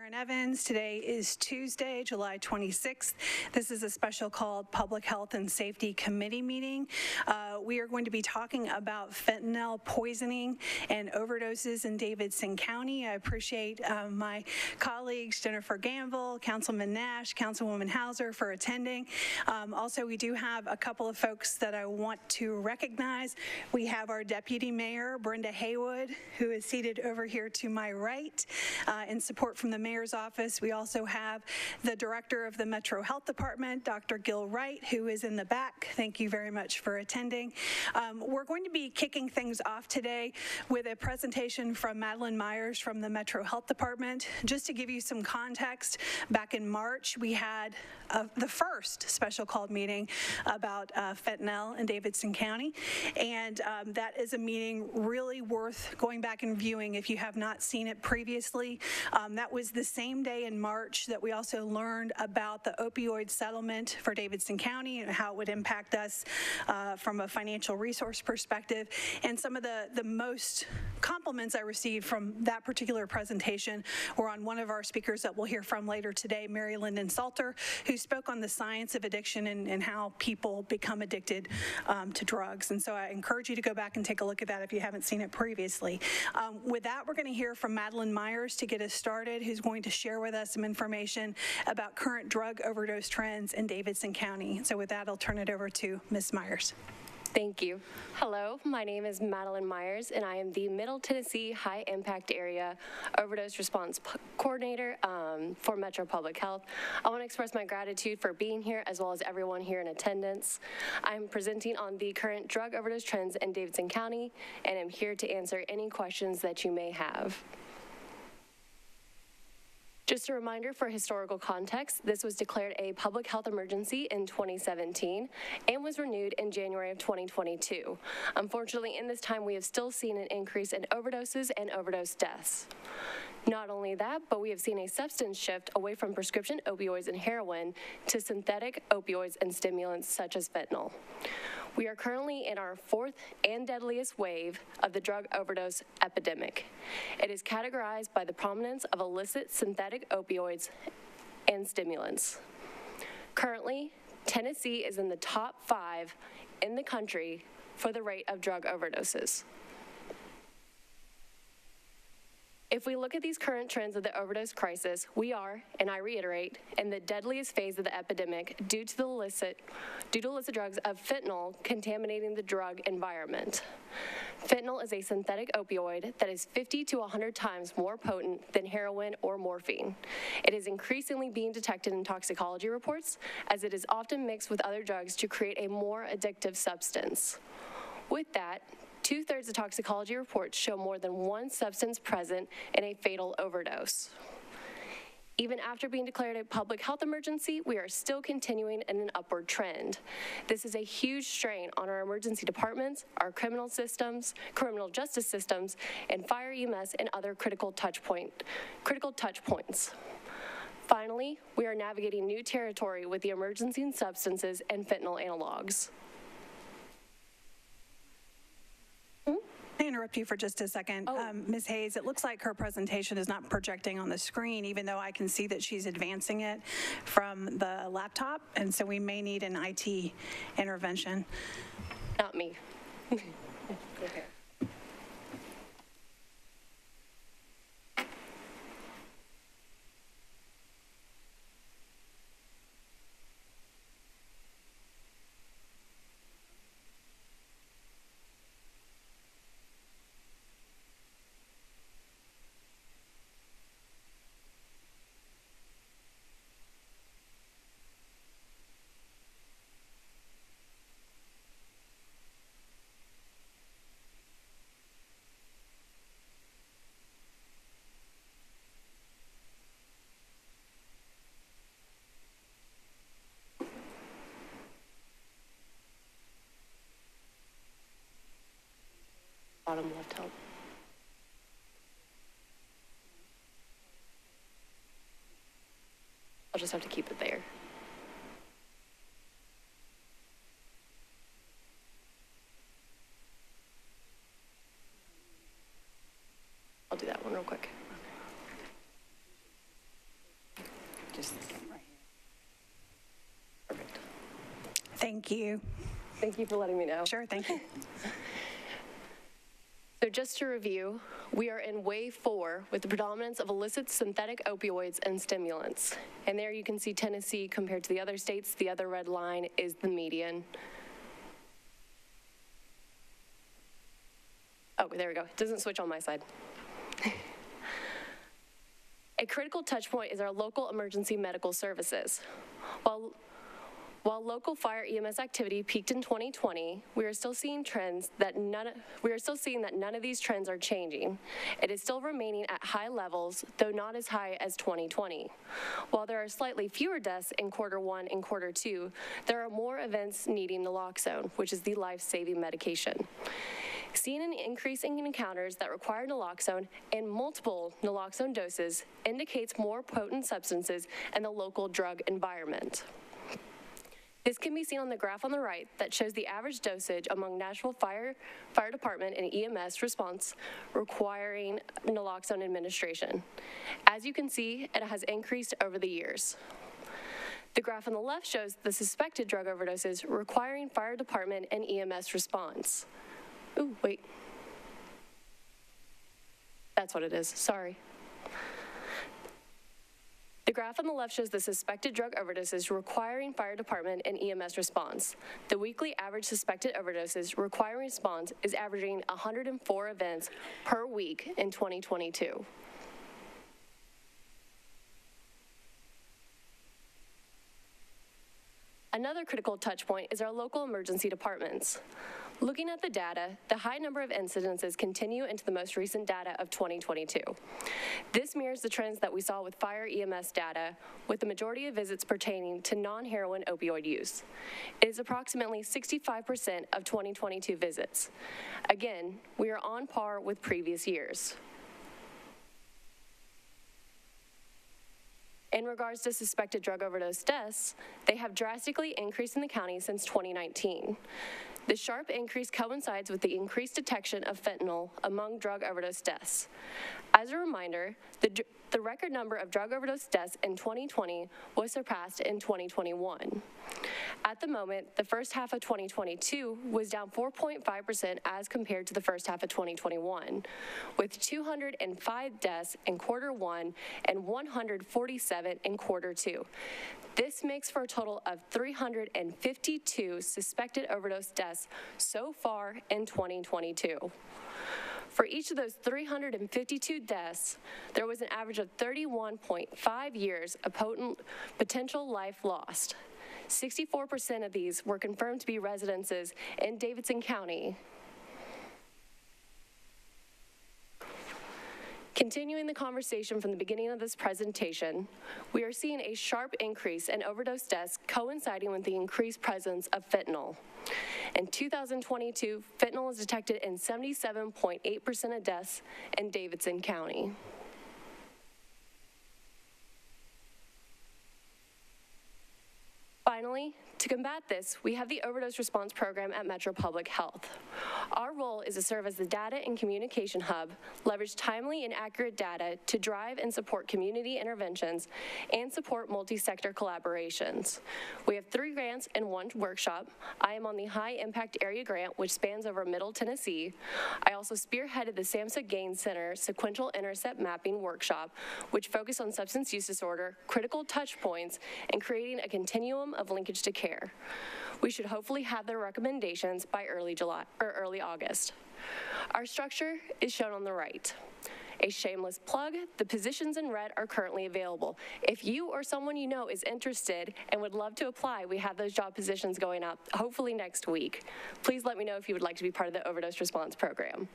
Karen Evans. Today is Tuesday, July 26th. This is a special called Public Health and Safety Committee meeting. We are going to be talking about fentanyl poisoning and overdoses in Davidson County. I appreciate my colleagues, Jennifer Gamble, Councilman Nash, Councilwoman Hauser, for attending. Also, we do have a couple of folks that I want to recognize. We have our Deputy Mayor, Brenda Haywood, who is seated over here to my right, in support from the Mayor's office. We also have the Director of the Metro Health Department, Dr. Gil Wright, who is in the back. Thank you very much for attending. We're going to be kicking things off today with a presentation from Madeline Myers from the Metro Health Department. Just to give you some context, back in March, we had the first special called meeting about fentanyl in Davidson County, and that is a meeting really worth going back and viewing if you have not seen it previously. That was the same day in March that we also learned about the opioid settlement for Davidson County and how it would impact us from a financial resource perspective. And some of the most compliments I received from that particular presentation were on one of our speakers that we'll hear from later today, Mary Lyndon Salter, who spoke on the science of addiction and how people become addicted to drugs. And so I encourage you to go back and take a look at that if you haven't seen it previously. With that, we're going to hear from Madeline Myers to get us started, who's going to share with us some information about current drug overdose trends in Davidson County. So with that, I'll turn it over to Ms. Myers. Thank you. Hello, my name is Madeline Myers, and I am the Middle Tennessee High Impact Area Overdose Response Coordinator for Metro Public Health. I want to express my gratitude for being here, as well as everyone here in attendance. I'm presenting on the current drug overdose trends in Davidson County, and I'm here to answer any questions that you may have. Just a reminder for historical context, this was declared a public health emergency in 2017 and was renewed in January of 2022. Unfortunately, in this time, we have still seen an increase in overdoses and overdose deaths. Not only that, but we have seen a substance shift away from prescription opioids and heroin to synthetic opioids and stimulants such as fentanyl. We are currently in our fourth and deadliest wave of the drug overdose epidemic. It is categorized by the prominence of illicit synthetic opioids and stimulants. Currently, Tennessee is in the top 5 in the country for the rate of drug overdoses. If we look at these current trends of the overdose crisis, we are, and I reiterate, in the deadliest phase of the epidemic due to illicit drugs of fentanyl contaminating the drug environment. Fentanyl is a synthetic opioid that is 50 to 100 times more potent than heroin or morphine. It is increasingly being detected in toxicology reports, as it is often mixed with other drugs to create a more addictive substance. With that, two-thirds of toxicology reports show more than one substance present in a fatal overdose. Even after being declared a public health emergency, we are still continuing in an upward trend. This is a huge strain on our emergency departments, our criminal justice systems, and fire EMS and other critical touch points. Finally, we are navigating new territory with the emergency substances and fentanyl analogs. I interrupt you for just a second. Ms. Hayes, it looks like her presentation is not projecting on the screen, even though I can see that she's advancing it from the laptop, and so we may need an IT intervention. Not me. Okay. Bottom left help. I'll just have to keep it there. I'll do that one real quick. Just this one right here. Perfect. Thank you. Thank you for letting me know. Sure, thank you. So just to review, we are in wave 4 with the predominance of illicit synthetic opioids and stimulants. And there you can see Tennessee compared to the other states. The other red line is the median. Oh, there we go. It doesn't switch on my side. A critical touch point is our local emergency medical services. While local fire EMS activity peaked in 2020, we are still seeing that none of these trends are changing. It is still remaining at high levels, though not as high as 2020. While there are slightly fewer deaths in Q1 and Q2, there are more events needing naloxone, which is the life-saving medication. Seeing an increase in encounters that require naloxone and multiple naloxone doses indicates more potent substances in the local drug environment. This can be seen on the graph on the right that shows the average dosage among Nashville Fire Department and EMS response requiring naloxone administration. As you can see, it has increased over the years. The graph on the left shows the suspected drug overdoses requiring Fire Department and EMS response. Ooh, wait. That's what it is, sorry. The graph on the left shows the suspected drug overdoses requiring Fire Department and EMS response. The weekly average suspected overdoses requiring response is averaging 104 events per week in 2022. Another critical touch point is our local emergency departments. Looking at the data, the high number of incidences continue into the most recent data of 2022. This mirrors the trends that we saw with fire EMS data, with the majority of visits pertaining to non-heroin opioid use. It is approximately 65% of 2022 visits. Again, we are on par with previous years. In regards to suspected drug overdose deaths, they have drastically increased in the county since 2019. The sharp increase coincides with the increased detection of fentanyl among drug overdose deaths. As a reminder, the record number of drug overdose deaths in 2020 was surpassed in 2021. At the moment, the first half of 2022 was down 4.5% as compared to the first half of 2021, with 205 deaths in Q1 and 147 in Q2. This makes for a total of 352 suspected overdose deaths so far in 2022. For each of those 352 deaths, there was an average of 31.5 years of potential life lost. 64% of these were confirmed to be residences in Davidson County. Continuing the conversation from the beginning of this presentation, we are seeing a sharp increase in overdose deaths coinciding with the increased presence of fentanyl. In 2022, fentanyl was detected in 77.8% of deaths in Davidson County. Finally, to combat this, we have the Overdose Response Program at Metro Public Health. Our role is to serve as the data and communication hub, leverage timely and accurate data to drive and support community interventions, and support multi-sector collaborations. We have 3 grants and 1 workshop. I am on the High Impact Area Grant, which spans over Middle Tennessee. I also spearheaded the SAMHSA Gain Center Sequential Intercept Mapping Workshop, which focused on substance use disorder, critical touch points, and creating a continuum of linkage to care. We should hopefully have their recommendations by early July or early August. Our structure is shown on the right. A shameless plug, the positions in red are currently available. If you or someone you know is interested and would love to apply, we have those job positions going out hopefully next week. Please let me know if you would like to be part of the Overdose Response Program.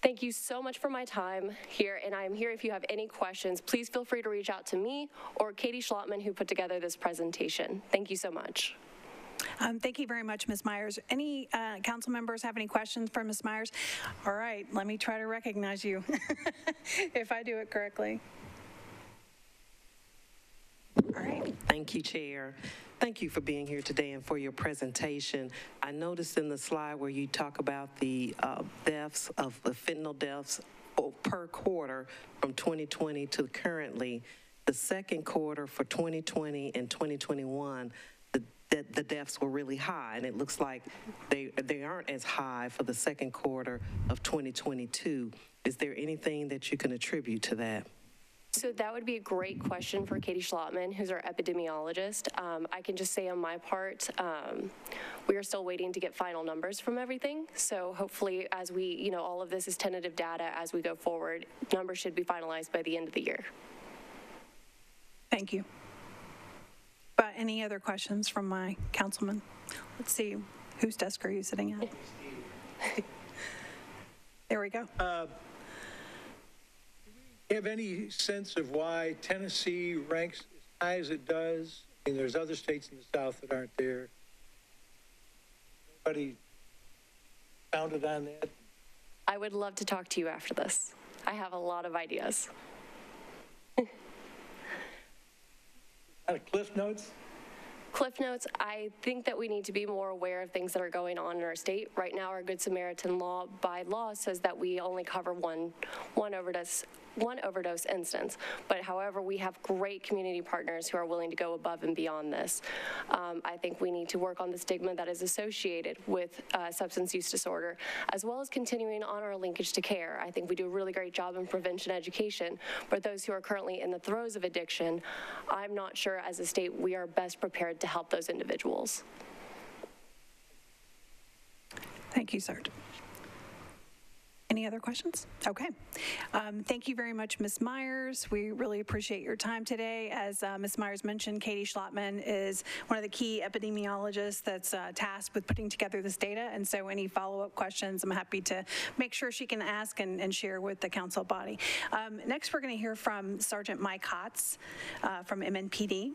Thank you so much for my time here, and I am here if you have any questions. Please feel free to reach out to me or Katie Schlotman, who put together this presentation. Thank you so much. Thank you very much, Ms. Myers. Any council members have any questions for Ms. Myers? All right, let me try to recognize you if I do it correctly. All right. Thank you, Chair. Thank you for being here today and for your presentation. I noticed in the slide where you talk about the deaths of the fentanyl deaths per quarter from 2020 to currently. The second quarter for 2020 and 2021, the deaths were really high, and it looks like they aren't as high for the second quarter of 2022. Is there anything that you can attribute to that? So that would be a great question for Katie Schlotman, who's our epidemiologist. I can just say on my part, we are still waiting to get final numbers from everything. So hopefully as we, you know, all of this is tentative data as we go forward, numbers should be finalized by the end of the year. Thank you. But any other questions from my councilman? Let's see, whose desk are you sitting at? There we go. Do you have any sense of why Tennessee ranks as high as it does? I mean, there's other states in the South that aren't there. Anybody founded on that? I would love to talk to you after this. I have a lot of ideas. Out of Cliff Notes? Cliff Notes, I think that we need to be more aware of things that are going on in our state. Right now, our Good Samaritan law by law says that we only cover one overdose instance. But however, we have great community partners who are willing to go above and beyond this. I think we need to work on the stigma that is associated with substance use disorder, as well as continuing on our linkage to care. I think we do a really great job in prevention education, but those who are currently in the throes of addiction, I'm not sure as a state we are best prepared to help those individuals. Thank you, Sergeant. Any other questions? Okay. Thank you very much, Ms. Myers. We really appreciate your time today. As Ms. Myers mentioned, Katie Schlotman is one of the key epidemiologists that's tasked with putting together this data. And so any follow-up questions, I'm happy to make sure she can ask and share with the council body. Next, we're going to hear from Sergeant Mike Hotz from MNPD.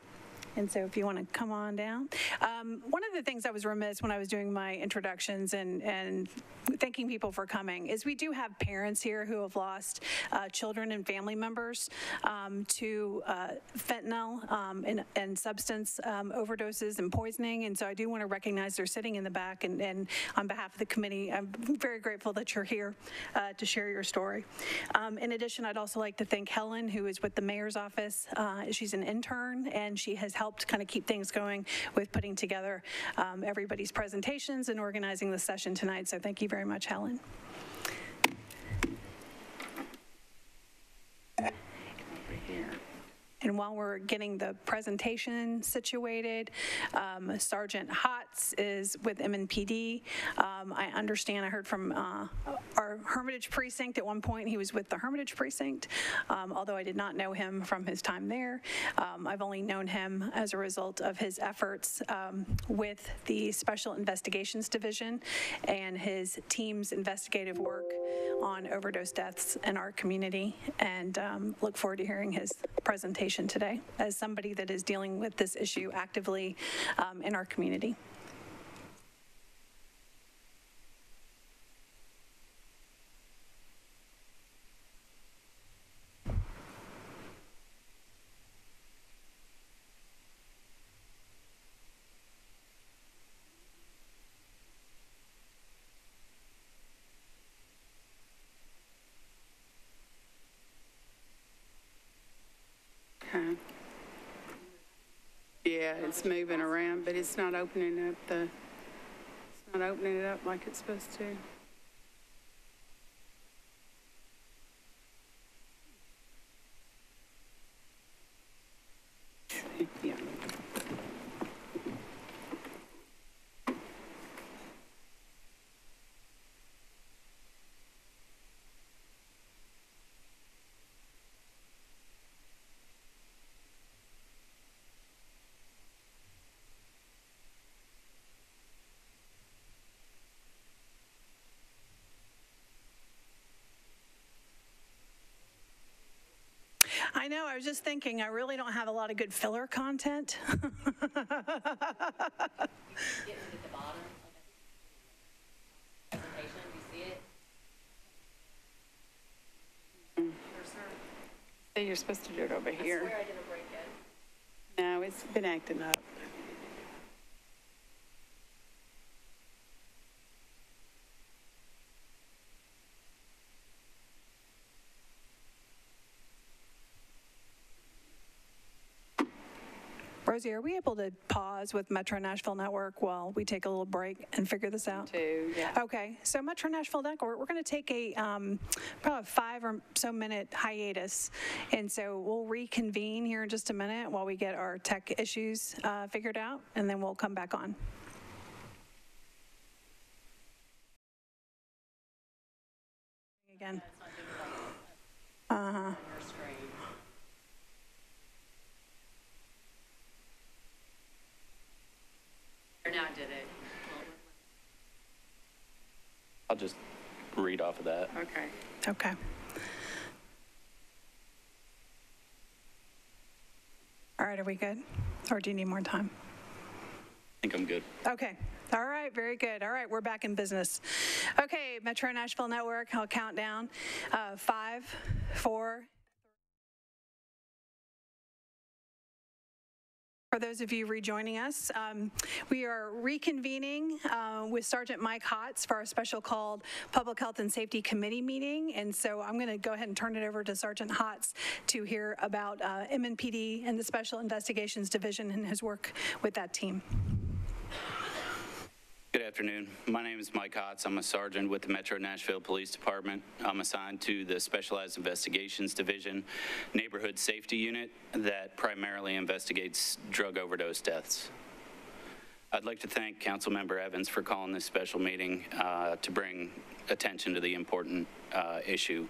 And so if you want to come on down. One of the things I was remiss when I was doing my introductions and thanking people for coming is we do have parents here who have lost children and family members to fentanyl and substance overdoses and poisoning. And so I do want to recognize they're sitting in the back, and on behalf of the committee, I'm very grateful that you're here to share your story. In addition, I'd also like to thank Helen, who is with the mayor's office. She's an intern, and she has helped kind of keep things going with putting together everybody's presentations and organizing the session tonight. So thank you very much, Helen. And while we're getting the presentation situated, Sergeant Hotz is with MNPD. I understand, I heard from our Hermitage precinct at one point, he was with the Hermitage precinct, although I did not know him from his time there. I've only known him as a result of his efforts with the Special Investigations Division and his team's investigative work on overdose deaths in our community, and look forward to hearing his presentation today as somebody that is dealing with this issue actively in our community. Yeah, it's moving around, but it's not opening up the, it's not opening it up like it's supposed to. Yeah. I know, I was just thinking, I really don't have a lot of good filler content. You're supposed to do it over here. I swear I didn't break it. No, it's been acting up. Rosie, are we able to pause with Metro Nashville Network while we take a little break and figure this out? Okay, so Metro Nashville Network, we're going to take a probably 5 or so minute hiatus, and so we'll reconvene here in just a minute while we get our tech issues figured out, and then we'll come back on. Again. Uh-huh. I'll just read off of that. Okay. Okay. All right, are we good? Or do you need more time? I think I'm good. Okay. All right, very good. All right, we're back in business. Okay, Metro Nashville Network, I'll count down. 5, 4. For those of you rejoining us, we are reconvening with Sergeant Mike Hotz for our special called Public Health and Safety Committee meeting. And so I'm going to go ahead and turn it over to Sergeant Hotz to hear about MNPD and the Special Investigations Division and his work with that team. Good afternoon. My name is Mike Hotz. I'm a sergeant with the Metro Nashville Police Department. I'm assigned to the Specialized Investigations Division, Neighborhood Safety Unit, that primarily investigates drug overdose deaths. I'd like to thank Councilmember Evans for calling this special meeting to bring attention to the important issue.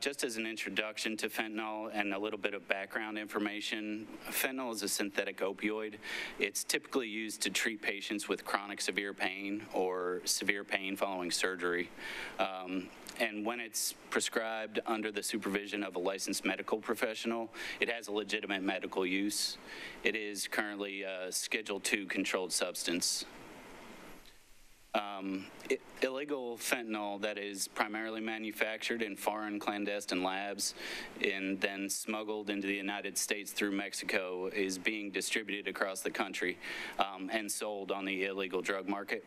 Just as an introduction to fentanyl and a little bit of background information, fentanyl is a synthetic opioid. It's typically used to treat patients with chronic severe pain or severe pain following surgery. And when it's prescribed under the supervision of a licensed medical professional, it has a legitimate medical use. It is currently a Schedule II controlled substance. Illegal fentanyl that is primarily manufactured in foreign clandestine labs and then smuggled into the United States through Mexico is being distributed across the country and sold on the illegal drug market.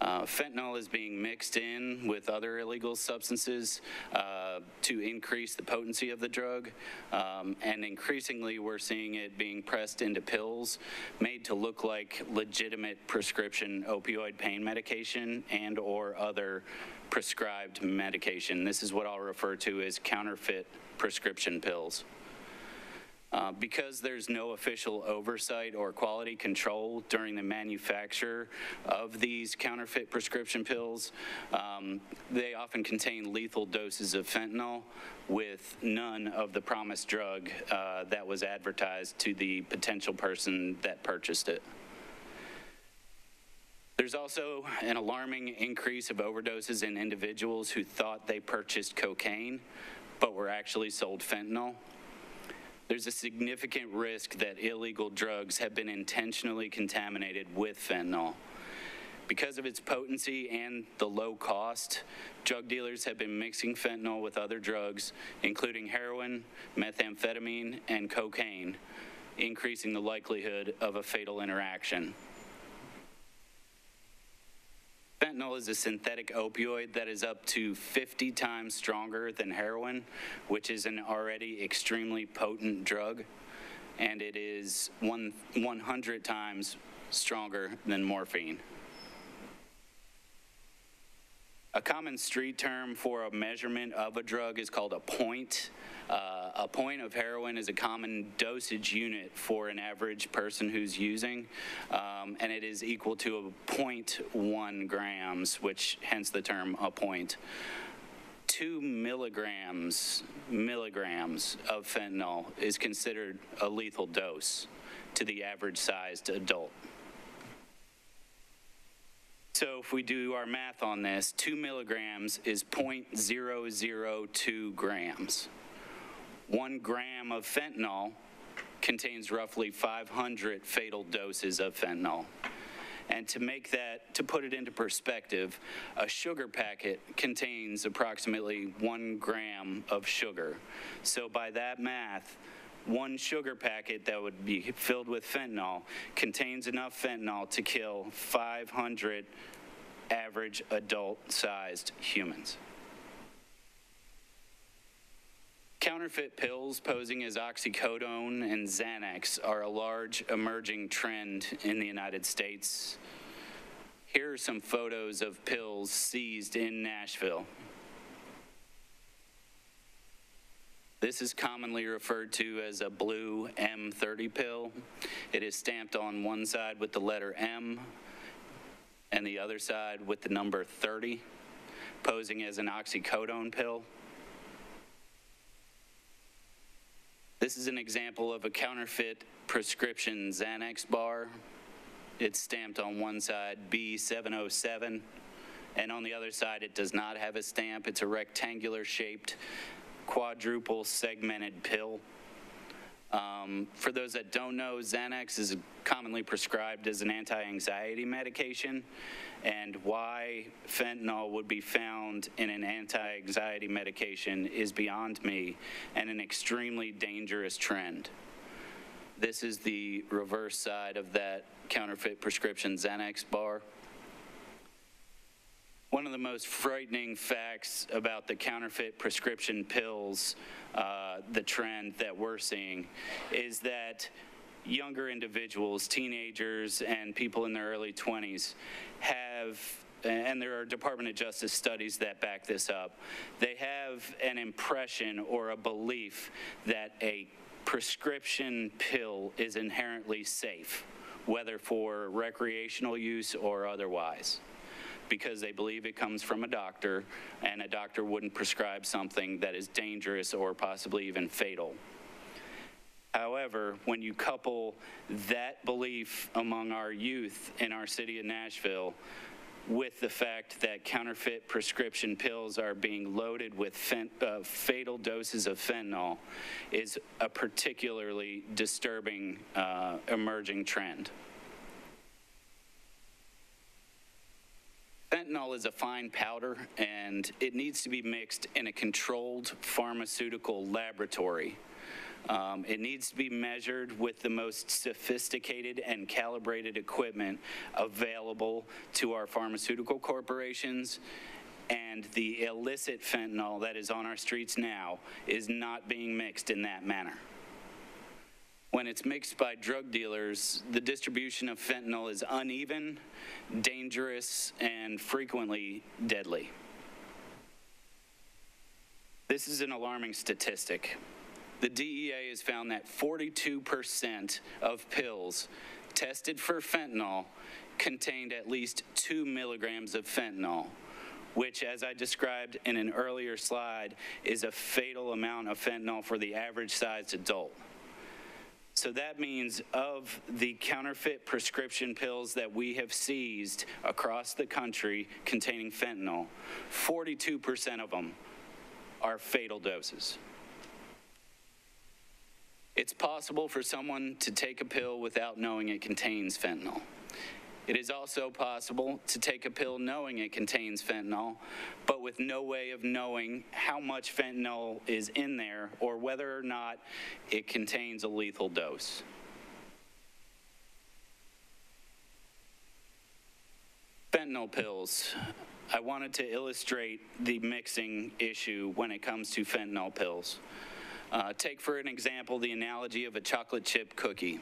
Fentanyl is being mixed in with other illegal substances to increase the potency of the drug, and increasingly we're seeing it being pressed into pills made to look like legitimate prescription opioid pain medication and or other prescribed medication. This is what I'll refer to as counterfeit prescription pills. Because there's no official oversight or quality control during the manufacture of these counterfeit prescription pills, they often contain lethal doses of fentanyl with none of the promised drug that was advertised to the potential person that purchased it. There's also an alarming increase of overdoses in individuals who thought they purchased cocaine, but were actually sold fentanyl. There's a significant risk that illegal drugs have been intentionally contaminated with fentanyl. Because of its potency and the low cost, drug dealers have been mixing fentanyl with other drugs, including heroin, methamphetamine, and cocaine, increasing the likelihood of a fatal interaction. Fentanyl is a synthetic opioid that is up to 50 times stronger than heroin, which is an already extremely potent drug, and it is 100 times stronger than morphine. A common street term for a measurement of a drug is called a point. A point of heroin is a common dosage unit for an average person who's using, and it is equal to 0.1 grams, which hence the term a point. 2 milligrams of fentanyl is considered a lethal dose to the average-sized adult. So if we do our math on this, 2 milligrams is 0.002 grams. 1 gram of fentanyl contains roughly 500 fatal doses of fentanyl. And to make that, to put it into perspective, a sugar packet contains approximately 1 gram of sugar. So by that math, 1 sugar packet that would be filled with fentanyl contains enough fentanyl to kill 500 average adult-sized humans. Counterfeit pills posing as oxycodone and Xanax are a large emerging trend in the United States. Here are some photos of pills seized in Nashville. This is commonly referred to as a blue M30 pill. It is stamped on one side with the letter M and the other side with the number 30, posing as an oxycodone pill. This is an example of a counterfeit prescription Xanax bar. It's stamped on one side B707, and on the other side it does not have a stamp. It's a rectangular shaped quadruple segmented pill. For those that don't know, Xanax is commonly prescribed as an anti-anxiety medication, and why fentanyl would be found in an anti-anxiety medication is beyond me and an extremely dangerous trend. This is the reverse side of that counterfeit prescription Xanax bar. One of the most frightening facts about the counterfeit prescription pills, the trend that we're seeing, is that younger individuals, teenagers and people in their early 20s have, and there are Department of Justice studies that back this up, they have an impression or a belief that a prescription pill is inherently safe, whether for recreational use or otherwise, because they believe it comes from a doctor, and a doctor wouldn't prescribe something that is dangerous or possibly even fatal. However, when you couple that belief among our youth in our city of Nashville with the fact that counterfeit prescription pills are being loaded with fatal doses of fentanyl, is a particularly disturbing emerging trend. Fentanyl is a fine powder, and it needs to be mixed in a controlled pharmaceutical laboratory. It needs to be measured with the most sophisticated and calibrated equipment available to our pharmaceutical corporations, and the illicit fentanyl that is on our streets now is not being mixed in that manner. When it's mixed by drug dealers, the distribution of fentanyl is uneven, dangerous, and frequently deadly. This is an alarming statistic. The DEA has found that 42% of pills tested for fentanyl contained at least 2 milligrams of fentanyl, which, as I described in an earlier slide, is a fatal amount of fentanyl for the average-sized adult. So that means of the counterfeit prescription pills that we have seized across the country containing fentanyl, 42% of them are fatal doses. It's possible for someone to take a pill without knowing it contains fentanyl. It is also possible to take a pill knowing it contains fentanyl, but with no way of knowing how much fentanyl is in there or whether or not it contains a lethal dose. Fentanyl pills. I wanted to illustrate the mixing issue when it comes to fentanyl pills. Take for an example the analogy of a chocolate chip cookie.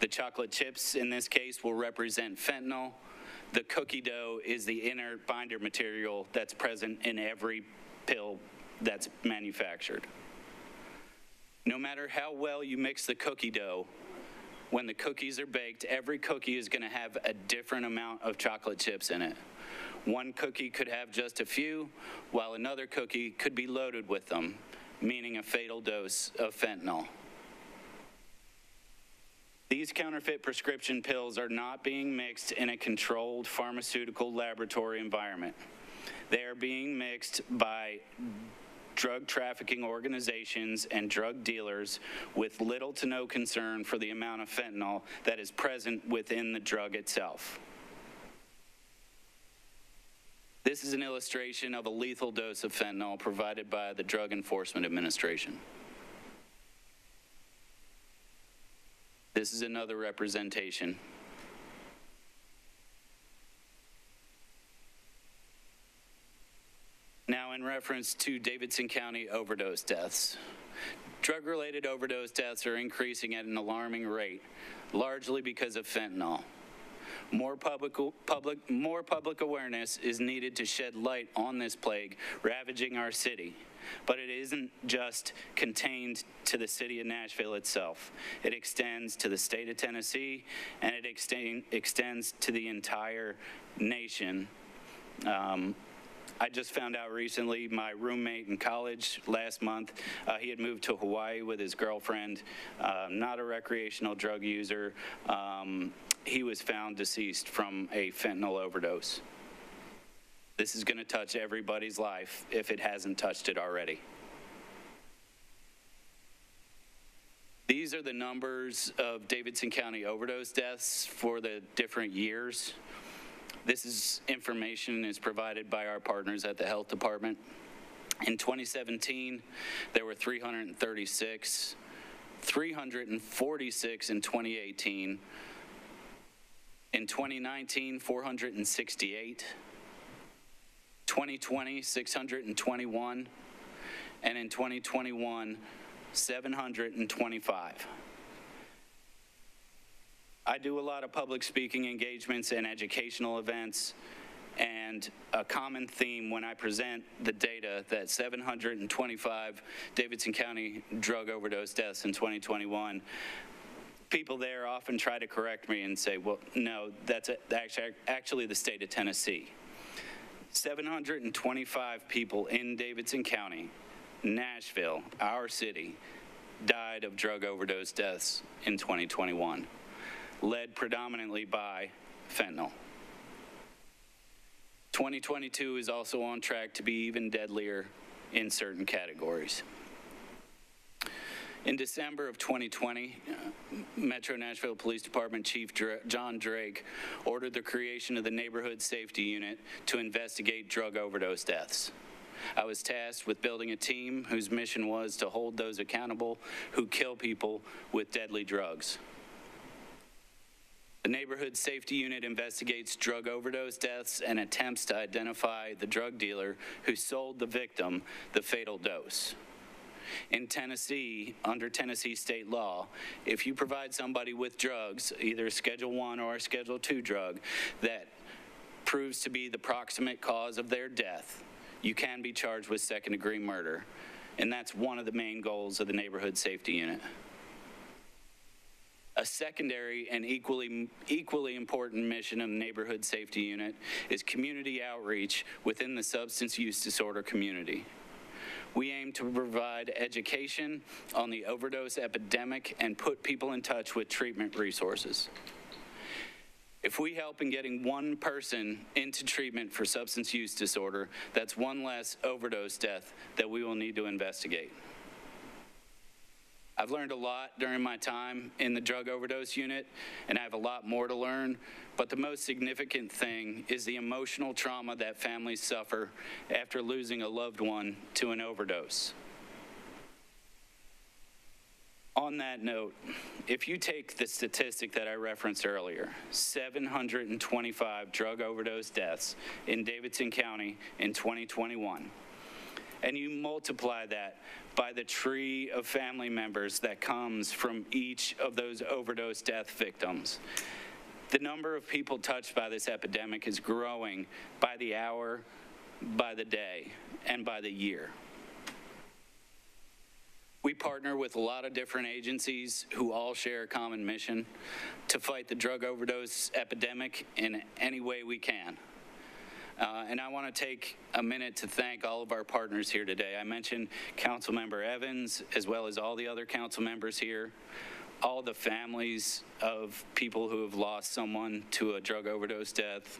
The chocolate chips, in this case, will represent fentanyl. The cookie dough is the inert binder material that's present in every pill that's manufactured. No matter how well you mix the cookie dough, when the cookies are baked, every cookie is going to have a different amount of chocolate chips in it. One cookie could have just a few, while another cookie could be loaded with them, meaning a fatal dose of fentanyl. These counterfeit prescription pills are not being mixed in a controlled pharmaceutical laboratory environment. They are being mixed by drug trafficking organizations and drug dealers with little to no concern for the amount of fentanyl that is present within the drug itself. This is an illustration of a lethal dose of fentanyl provided by the Drug Enforcement Administration. This is another representation. Now, in reference to Davidson County overdose deaths. Drug-related overdose deaths are increasing at an alarming rate, largely because of fentanyl. More public awareness is needed to shed light on this plague ravaging our city, but it isn't just contained to the city of Nashville itself. It extends to the state of Tennessee, and it extends to the entire nation. I just found out recently, my roommate in college last month, he had moved to Hawaii with his girlfriend, not a recreational drug user. He was found deceased from a fentanyl overdose. This is going to touch everybody's life if it hasn't touched it already. These are the numbers of Davidson County overdose deaths for the different years. This is information is provided by our partners at the health department. In 2017, there were 336, 346 in 2018. In 2019, 468, 2020, 621, and in 2021, 725. I do a lot of public speaking engagements and educational events, and a common theme when I present the data that 725 Davidson County drug overdose deaths in 2021, people there often try to correct me and say, well, no, that's actually the state of Tennessee. 725 people in Davidson County, Nashville, our city, died of drug overdose deaths in 2021. Led predominantly by fentanyl. 2022 is also on track to be even deadlier in certain categories. In December of 2020, Metro Nashville Police Department Chief John Drake ordered the creation of the Neighborhood Safety Unit to investigate drug overdose deaths. I was tasked with building a team whose mission was to hold those accountable who kill people with deadly drugs. The Neighborhood Safety Unit investigates drug overdose deaths and attempts to identify the drug dealer who sold the victim the fatal dose. In Tennessee, under Tennessee state law, if you provide somebody with drugs, either a Schedule I or a Schedule II drug, that proves to be the proximate cause of their death, you can be charged with second-degree murder. And that's one of the main goals of the Neighborhood Safety Unit. A secondary and equally important mission of the Neighborhood Safety Unit is community outreach within the substance use disorder community. We aim to provide education on the overdose epidemic and put people in touch with treatment resources. If we help in getting one person into treatment for substance use disorder, that's one less overdose death that we will need to investigate. I've learned a lot during my time in the drug overdose unit, and I have a lot more to learn, but the most significant thing is the emotional trauma that families suffer after losing a loved one to an overdose. On that note, if you take the statistic that I referenced earlier, 725 drug overdose deaths in Davidson County in 2021, and you multiply that by the tree of family members that comes from each of those overdose death victims. The number of people touched by this epidemic is growing by the hour, by the day, and by the year. We partner with a lot of different agencies who all share a common mission to fight the drug overdose epidemic in any way we can. And I want to take a minute to thank all of our partners here today. I mentioned Councilmember Evans, as well as all the other council members here, all the families of people who have lost someone to a drug overdose death,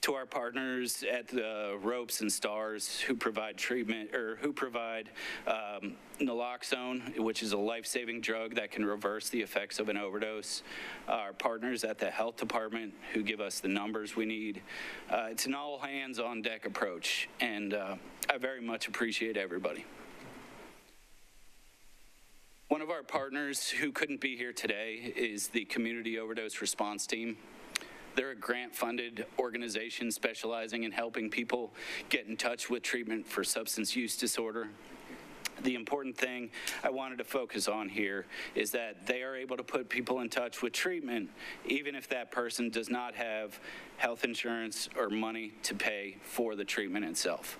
to our partners at the ROPS and STARS who provide treatment, or who provide naloxone, which is a life-saving drug that can reverse the effects of an overdose. Our partners at the health department who give us the numbers we need. It's an all-hands-on-deck approach, and I very much appreciate everybody. One of our partners who couldn't be here today is the Community Overdose Response Team. They're a grant-funded organization specializing in helping people get in touch with treatment for substance use disorder. The important thing I wanted to focus on here is that they are able to put people in touch with treatment even if that person does not have health insurance or money to pay for the treatment itself.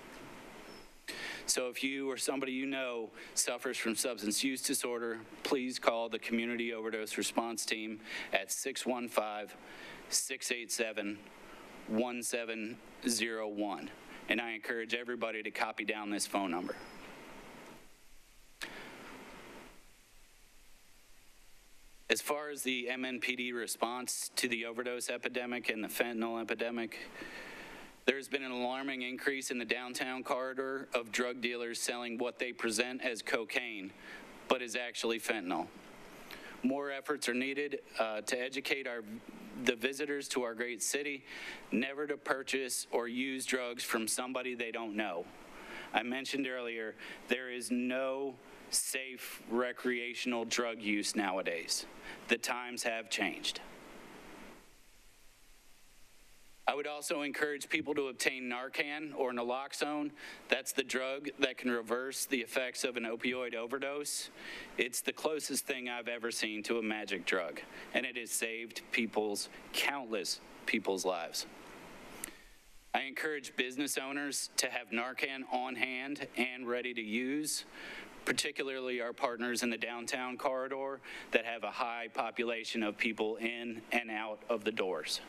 So if you or somebody you know suffers from substance use disorder, please call the Community Overdose Response Team at 615-687-1701. And I encourage everybody to copy down this phone number. As far as the MNPD response to the overdose epidemic and the fentanyl epidemic, there's been an alarming increase in the downtown corridor of drug dealers selling what they present as cocaine, but is actually fentanyl. More efforts are needed to educate the visitors to our great city never to purchase or use drugs from somebody they don't know. I mentioned earlier, there is no safe recreational drug use nowadays. The times have changed. I would also encourage people to obtain Narcan or naloxone. That's the drug that can reverse the effects of an opioid overdose. It's the closest thing I've ever seen to a magic drug, and it has saved countless people's lives. I encourage business owners to have Narcan on hand and ready to use, particularly our partners in the downtown corridor that have a high population of people in and out of the doors.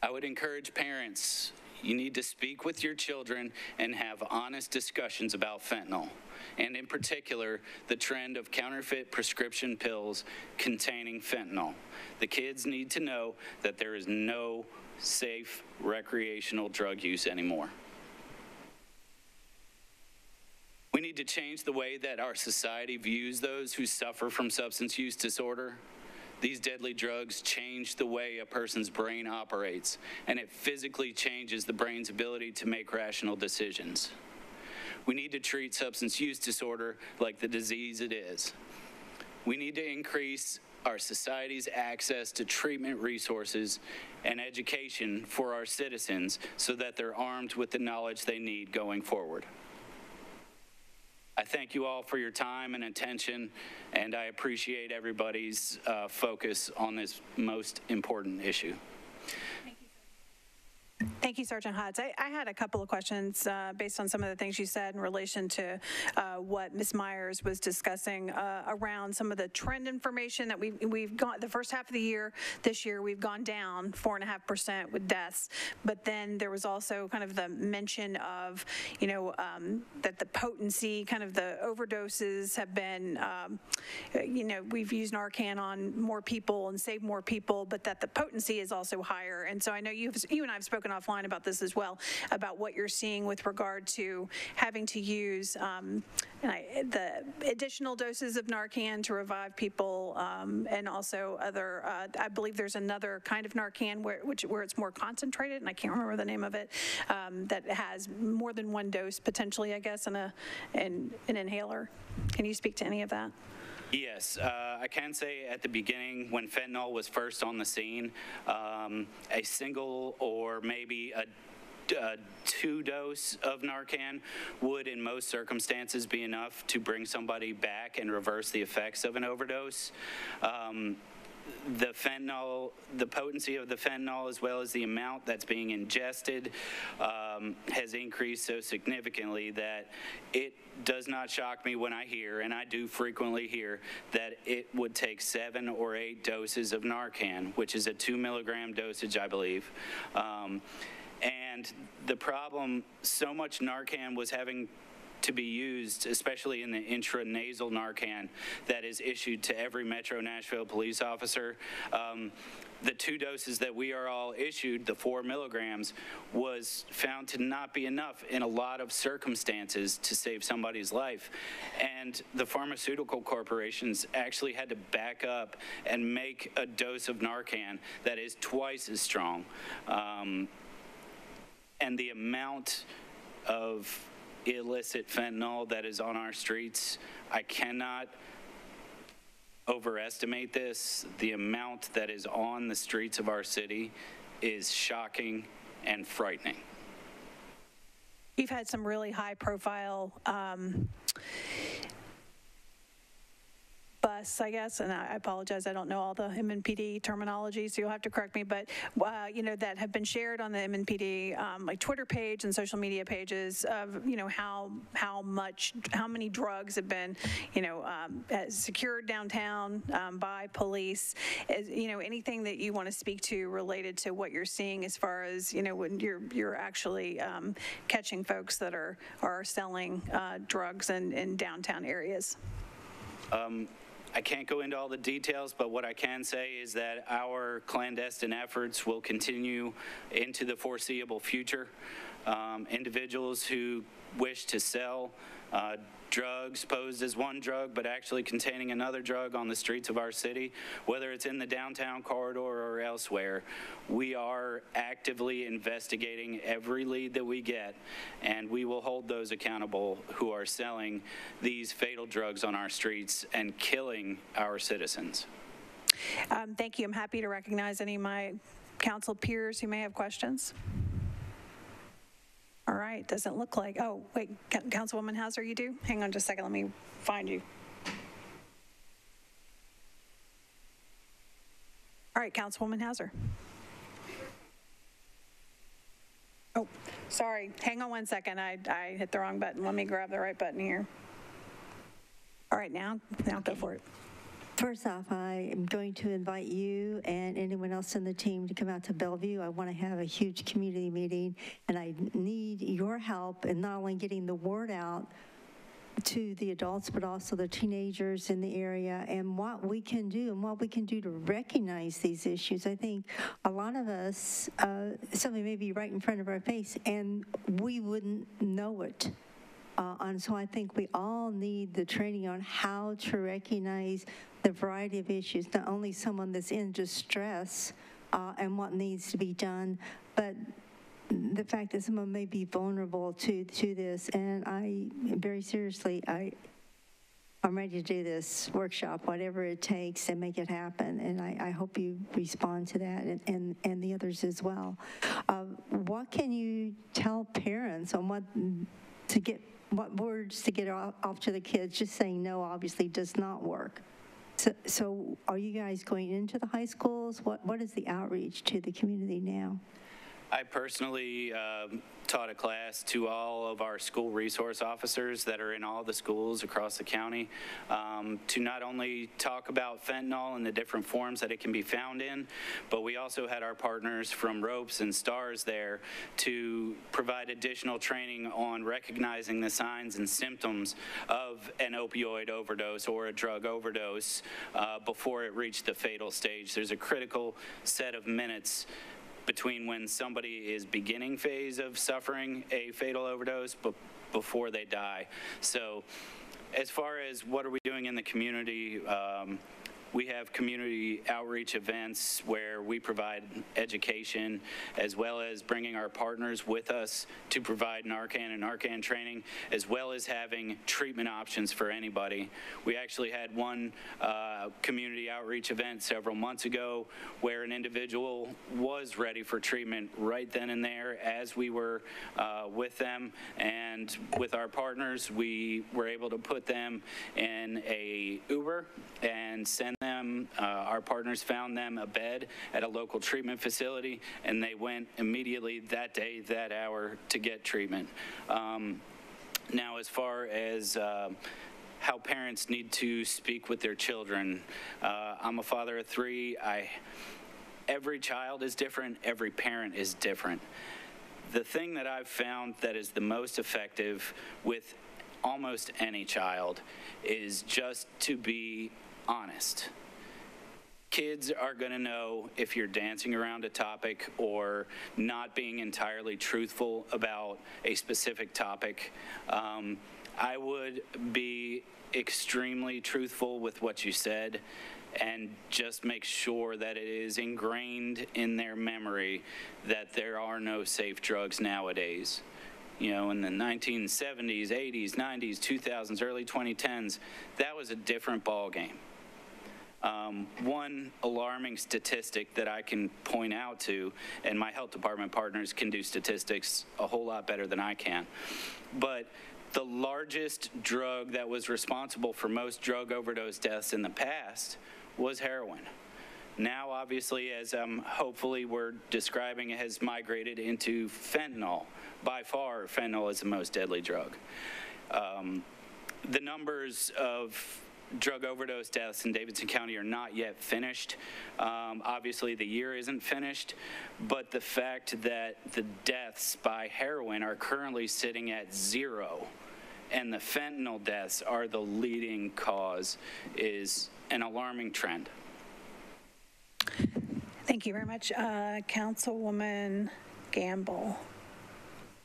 I would encourage parents, you need to speak with your children and have honest discussions about fentanyl, and in particular, the trend of counterfeit prescription pills containing fentanyl. The kids need to know that there is no safe recreational drug use anymore. We need to change the way that our society views those who suffer from substance use disorder. These deadly drugs change the way a person's brain operates, and it physically changes the brain's ability to make rational decisions. We need to treat substance use disorder like the disease it is. We need to increase our society's access to treatment resources and education for our citizens so that they're armed with the knowledge they need going forward. I thank you all for your time and attention, and I appreciate everybody's focus on this most important issue. Thank you, Sergeant Hotz. I had a couple of questions based on some of the things you said in relation to what Ms. Myers was discussing around some of the trend information that we've got. The first half of the year, this year, we've gone down 4.5% with deaths, but then there was also kind of the mention of, you know, that the potency, kind of the overdoses have been, you know, we've used Narcan on more people and saved more people, but that the potency is also higher. And so I know you and I have spoken offline about this as well, about what you're seeing with regard to having to use the additional doses of Narcan to revive people, and also other, I believe there's another kind of Narcan where it's more concentrated, and I can't remember the name of it, that has more than one dose potentially, I guess, in an inhaler. Can you speak to any of that? Yes, I can say at the beginning when fentanyl was first on the scene, a single or maybe a two dose of Narcan would in most circumstances be enough to bring somebody back and reverse the effects of an overdose. The fentanyl, the potency of the fentanyl as well as the amount that's being ingested has increased so significantly that it does not shock me when I hear, and I do frequently hear, that it would take 7 or 8 doses of Narcan, which is a 2 milligram dosage, I believe. And the problem, so much Narcan was having to be used, especially in the intranasal Narcan that is issued to every Metro Nashville police officer. The 2 doses that we are all issued, the 4 milligrams, was found to not be enough in a lot of circumstances to save somebody's life. And the pharmaceutical corporations actually had to back up and make a dose of Narcan that is twice as strong. And the amount of illicit fentanyl that is on our streets, I cannot overestimate this. The amount that is on the streets of our city is shocking and frightening. You've had some really high profile bus, I guess, and I apologize, I don't know all the MNPD terminology, so you'll have to correct me, but you know, that have been shared on the MNPD like Twitter page and social media pages of, you know, how many drugs have been, you know, secured downtown by police. As, you know, anything that you want to speak to related to what you're seeing as far as, you know, when you're actually catching folks that are selling drugs in downtown areas. I can't go into all the details, but what I can say is that our clandestine efforts will continue into the foreseeable future. Individuals who wish to sell drugs posed as one drug but actually containing another drug on the streets of our city, whether it's in the downtown corridor or elsewhere, we are actively investigating every lead that we get, and we will hold those accountable who are selling these fatal drugs on our streets and killing our citizens. Thank you. I'm happy to recognize any of my council peers who may have questions. All right, doesn't look like, oh, wait, Councilwoman Hauser, you do? Hang on just a second, let me find you. All right, Councilwoman Hauser. Oh, sorry, hang on one second, I hit the wrong button. Let me grab the right button here. All right, now go for it. First off, I am going to invite you and anyone else on the team to come out to Bellevue. I want to have a huge community meeting, and I need your help in not only getting the word out to the adults, but also the teenagers in the area and what we can do to recognize these issues. I think a lot of us, something may be right in front of our face, and we wouldn't know it. And so I think we all need the training on how to recognize the variety of issues, not only someone that's in distress and what needs to be done, but the fact that someone may be vulnerable to this. And I'm ready to do this workshop, whatever it takes, and make it happen. And I hope you respond to that and the others as well. What can you tell parents on what words to get off to the kids? Just saying no obviously does not work. So are you guys going into the high schools? What is the outreach to the community now? I personally taught a class to all of our school resource officers that are in all the schools across the county to not only talk about fentanyl and the different forms that it can be found in, but we also had our partners from ROPS and STARS there to provide additional training on recognizing the signs and symptoms of an opioid overdose or a drug overdose before it reached the fatal stage. There's a critical set of minutes between when somebody is beginning phase of suffering a fatal overdose but before they die. So as far as what are we doing in the community, we have community outreach events where we provide education as well as bringing our partners with us to provide Narcan and Narcan training, as well as having treatment options for anybody. We actually had one community outreach event several months ago where an individual was ready for treatment right then and there as we were with them. And with our partners, we were able to put them in a Uber and send them, our partners found them a bed at a local treatment facility, and they went immediately that day, that hour, to get treatment. Now, as far as how parents need to speak with their children, I'm a father of three. Every child is different, every parent is different. The thing that I've found that is the most effective with almost any child is just to be honest. Kids are going to know if you're dancing around a topic or not being entirely truthful about a specific topic. I would be extremely truthful with what you said and just make sure that it is ingrained in their memory that there are no safe drugs nowadays. You know, in the 1970s, 80s, 90s, 2000s, early 2010s, that was a different ball game. One alarming statistic that I can point out to, and my health department partners can do statistics a whole lot better than I can, but the largest drug that was responsible for most drug overdose deaths in the past was heroin. Now, obviously, as hopefully we're describing, it has migrated into fentanyl. By far, fentanyl is the most deadly drug. The numbers of drug overdose deaths in Davidson County are not yet finished. Obviously, the year isn't finished, but the fact that the deaths by heroin are currently sitting at zero, and the fentanyl deaths are the leading cause, is an alarming trend. Thank you very much. Councilwoman Gamble.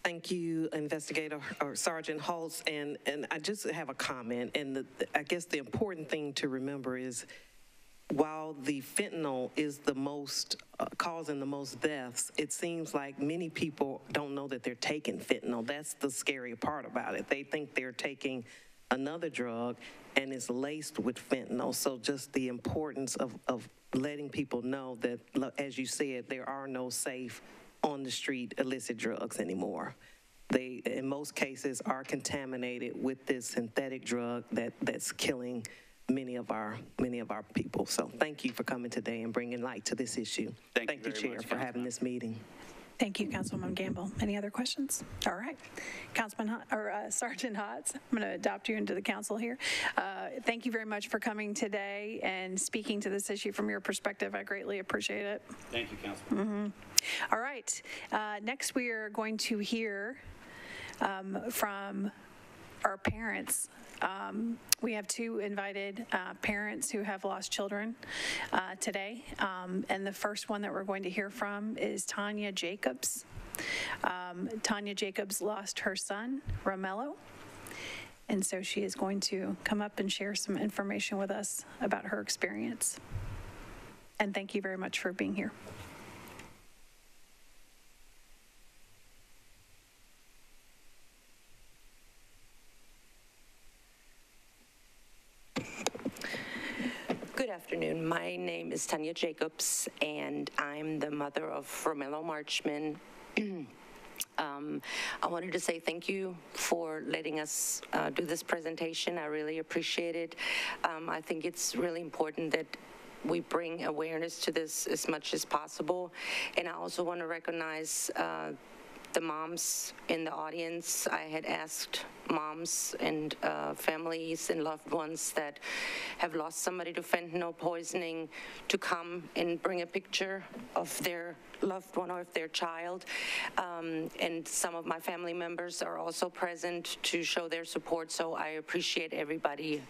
Thank you, Investigator or Sergeant Holtz. And I just have a comment. And I guess the important thing to remember is while the fentanyl is the most, causing the most deaths, it seems like many people don't know that they're taking fentanyl. That's the scary part about it. They think they're taking another drug and it's laced with fentanyl. So just the importance of letting people know that, as you said, there are no safe on the street illicit drugs anymore. They, in most cases, are contaminated with this synthetic drug that's killing many of our people. So thank you for coming today and bringing light to this issue. Thank you Chair, for having this meeting. Thank you, Councilwoman Gamble. Any other questions? All right, Sergeant Hotz, I'm going to adopt you into the council here. Thank you very much for coming today and speaking to this issue from your perspective. I greatly appreciate it. Thank you, Councilman. All right, next we are going to hear from our parents. We have two invited parents who have lost children today. And the first one that we're going to hear from is Tanya Jacobs. Tanya Jacobs lost her son, Romello. And so she is going to come up and share some information with us about her experience. And thank you very much for being here. Good afternoon. My name is Tanya Jacobs, and I'm the mother of Romello Marchman. I wanted to say thank you for letting us do this presentation. I really appreciate it. I think it's really important that we bring awareness to this as much as possible. And I also want to recognize the moms in the audience. I had asked moms and families and loved ones that have lost somebody to fentanyl poisoning to come and bring a picture of their loved one or of their child. And some of my family members are also present to show their support, so I appreciate everybody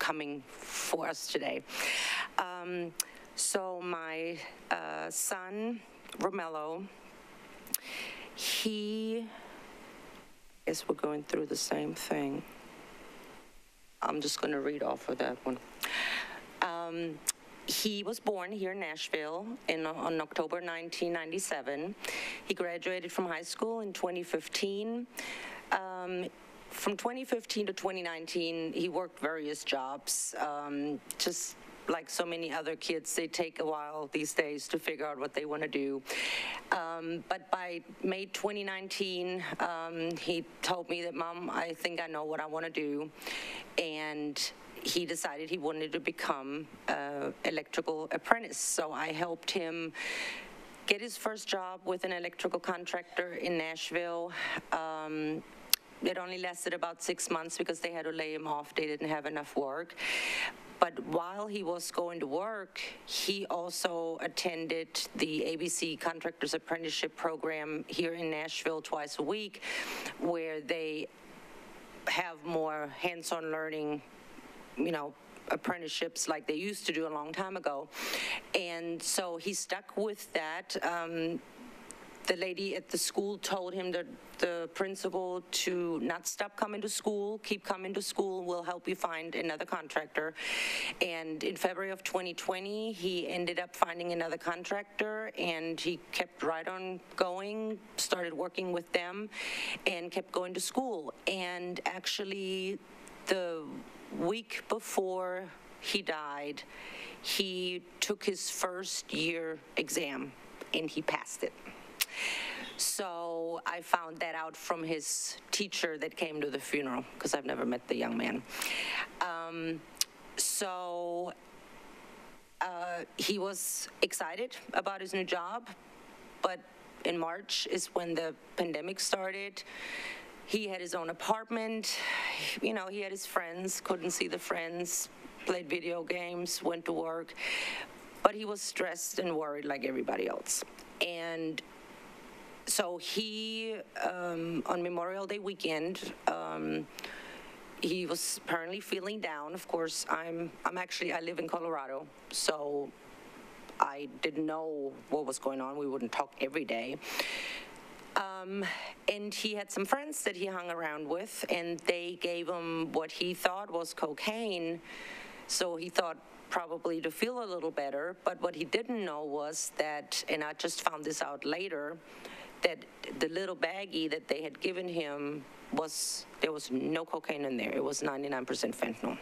coming for us today. So my son, Romello, he, I guess we're going through the same thing. I'm just going to read off of that one. He was born here in Nashville on October 1997. He graduated from high school in 2015. From 2015 to 2019, he worked various jobs, just like so many other kids, they take a while these days to figure out what they want to do. But by May 2019, he told me that, Mom, I think I know what I want to do. And he decided he wanted to become an electrical apprentice. So I helped him get his first job with an electrical contractor in Nashville. It only lasted about 6 months because they had to lay him off. They didn't have enough work. But while he was going to work, he also attended the ABC Contractors Apprenticeship Program here in Nashville twice a week, where they have more hands-on learning, you know, apprenticeships like they used to do a long time ago. And so he stuck with that. The lady at the school told him, that the principal, to not stop coming to school, keep coming to school, we'll help you find another contractor. And in February of 2020, he ended up finding another contractor, and he kept right on going, started working with them, and kept going to school. And actually, the week before he died, he took his first year exam and he passed it. So I found that out from his teacher that came to the funeral, because I've never met the young man. He was excited about his new job, but in March is when the pandemic started. He had his own apartment, you know, he had his friends, couldn't see the friends, played video games, went to work, but he was stressed and worried like everybody else. And so he, on Memorial Day weekend, he was apparently feeling down. Of course, I live in Colorado, so I didn't know what was going on. We wouldn't talk every day. And he had some friends that he hung around with, and they gave him what he thought was cocaine. So he thought probably to feel a little better, but what he didn't know was that, and I just found this out later, that the little baggie that they had given him there was no cocaine in there. It was 99% fentanyl.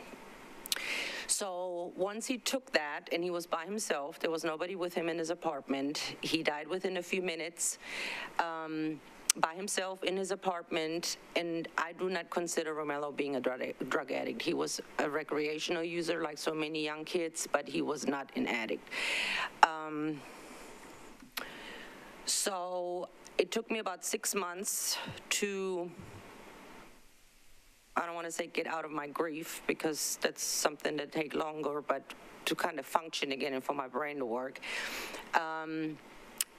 So once he took that, and he was by himself, there was nobody with him in his apartment. He died within a few minutes, by himself in his apartment, and I do not consider Romello being a drug addict. He was a recreational user like so many young kids, but he was not an addict. So it took me about 6 months to, I don't want to say get out of my grief, because that's something that takes longer, but to kind of function again and for my brain to work.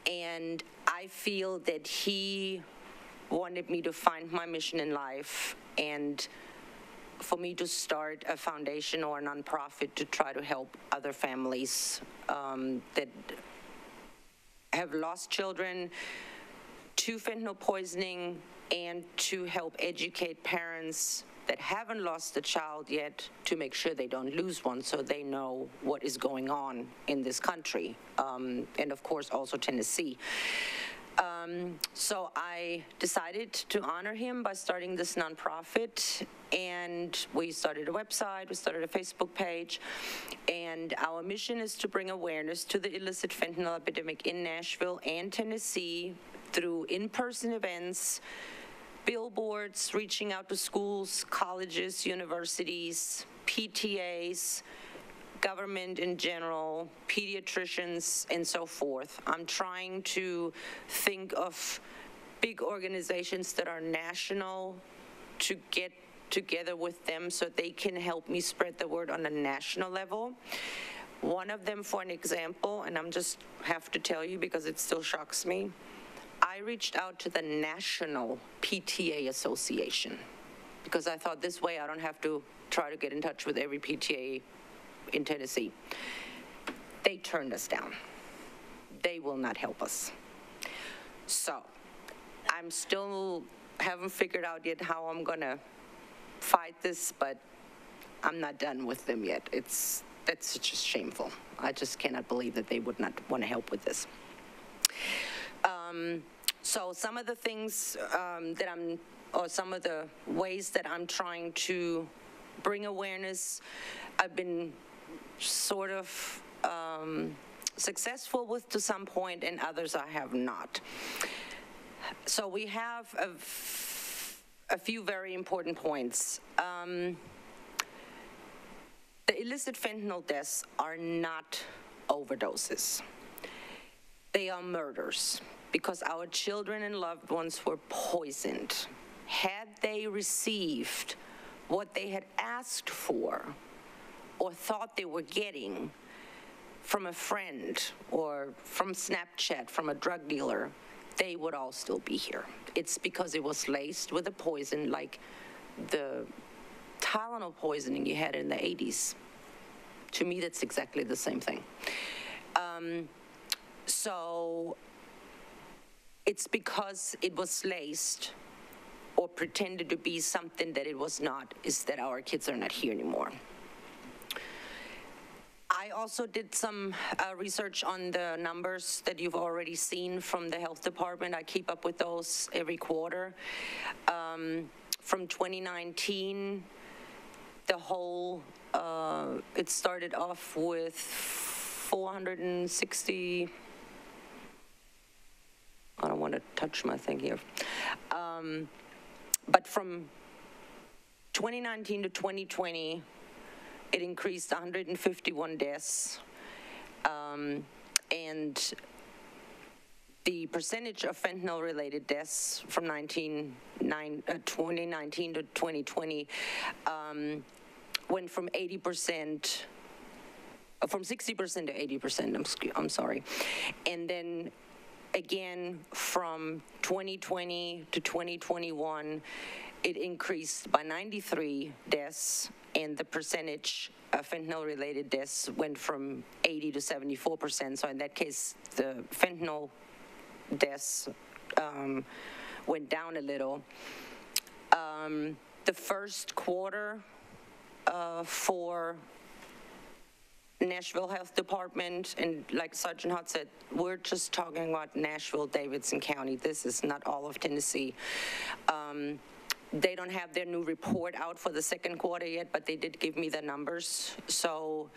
And I feel that he wanted me to find my mission in life and for me to start a foundation or a nonprofit to try to help other families that have lost children to fentanyl poisoning, and to help educate parents that haven't lost a child yet to make sure they don't lose one, so they know what is going on in this country, and of course also Tennessee. So I decided to honor him by starting this nonprofit, and we started a website, we started a Facebook page, and our mission is to bring awareness to the illicit fentanyl epidemic in Nashville and Tennessee through in-person events, billboards, reaching out to schools, colleges, universities, PTAs, government in general, pediatricians, and so forth. I'm trying to think of big organizations that are national to get together with them so they can help me spread the word on a national level. One of them, for an example, and I'm just have to tell you because it still shocks me, I reached out to the National PTA Association because I thought this way I don't have to try to get in touch with every PTA in Tennessee. They turned us down. They will not help us. So I'm still haven't figured out yet how I'm gonna fight this, but I'm not done with them yet. That's just shameful. I just cannot believe that they would not want to help with this. So some of the things some of the ways that I'm trying to bring awareness, I've been sort of successful with to some point, and others I have not. So we have a few very important points. The illicit fentanyl deaths are not overdoses. They are murders, because our children and loved ones were poisoned. Had they received what they had asked for or thought they were getting from a friend or from Snapchat, from a drug dealer, they would all still be here. It's because it was laced with a poison like the Tylenol poisoning you had in the 80s. To me, that's exactly the same thing. So it's because it was laced or pretended to be something that it was not, is that our kids are not here anymore. I also did some research on the numbers that you've already seen from the health department. I keep up with those every quarter. From 2019, the whole, it started off with 460, I don't want to touch my thing here, but from 2019 to 2020, it increased 151 deaths, and the percentage of fentanyl-related deaths from 2019 to 2020 went from 80%, from 60% to 80%, I'm sorry. And then again, from 2020 to 2021, it increased by 93 deaths, and the percentage of fentanyl-related deaths went from 80 to 74%. So in that case, the fentanyl deaths went down a little. The first quarter for Nashville Health Department, and like Sergeant Hotz said, we're just talking about Nashville, Davidson County. This is not all of Tennessee. They don't have their new report out for the second quarter yet, but they did give me the numbers. So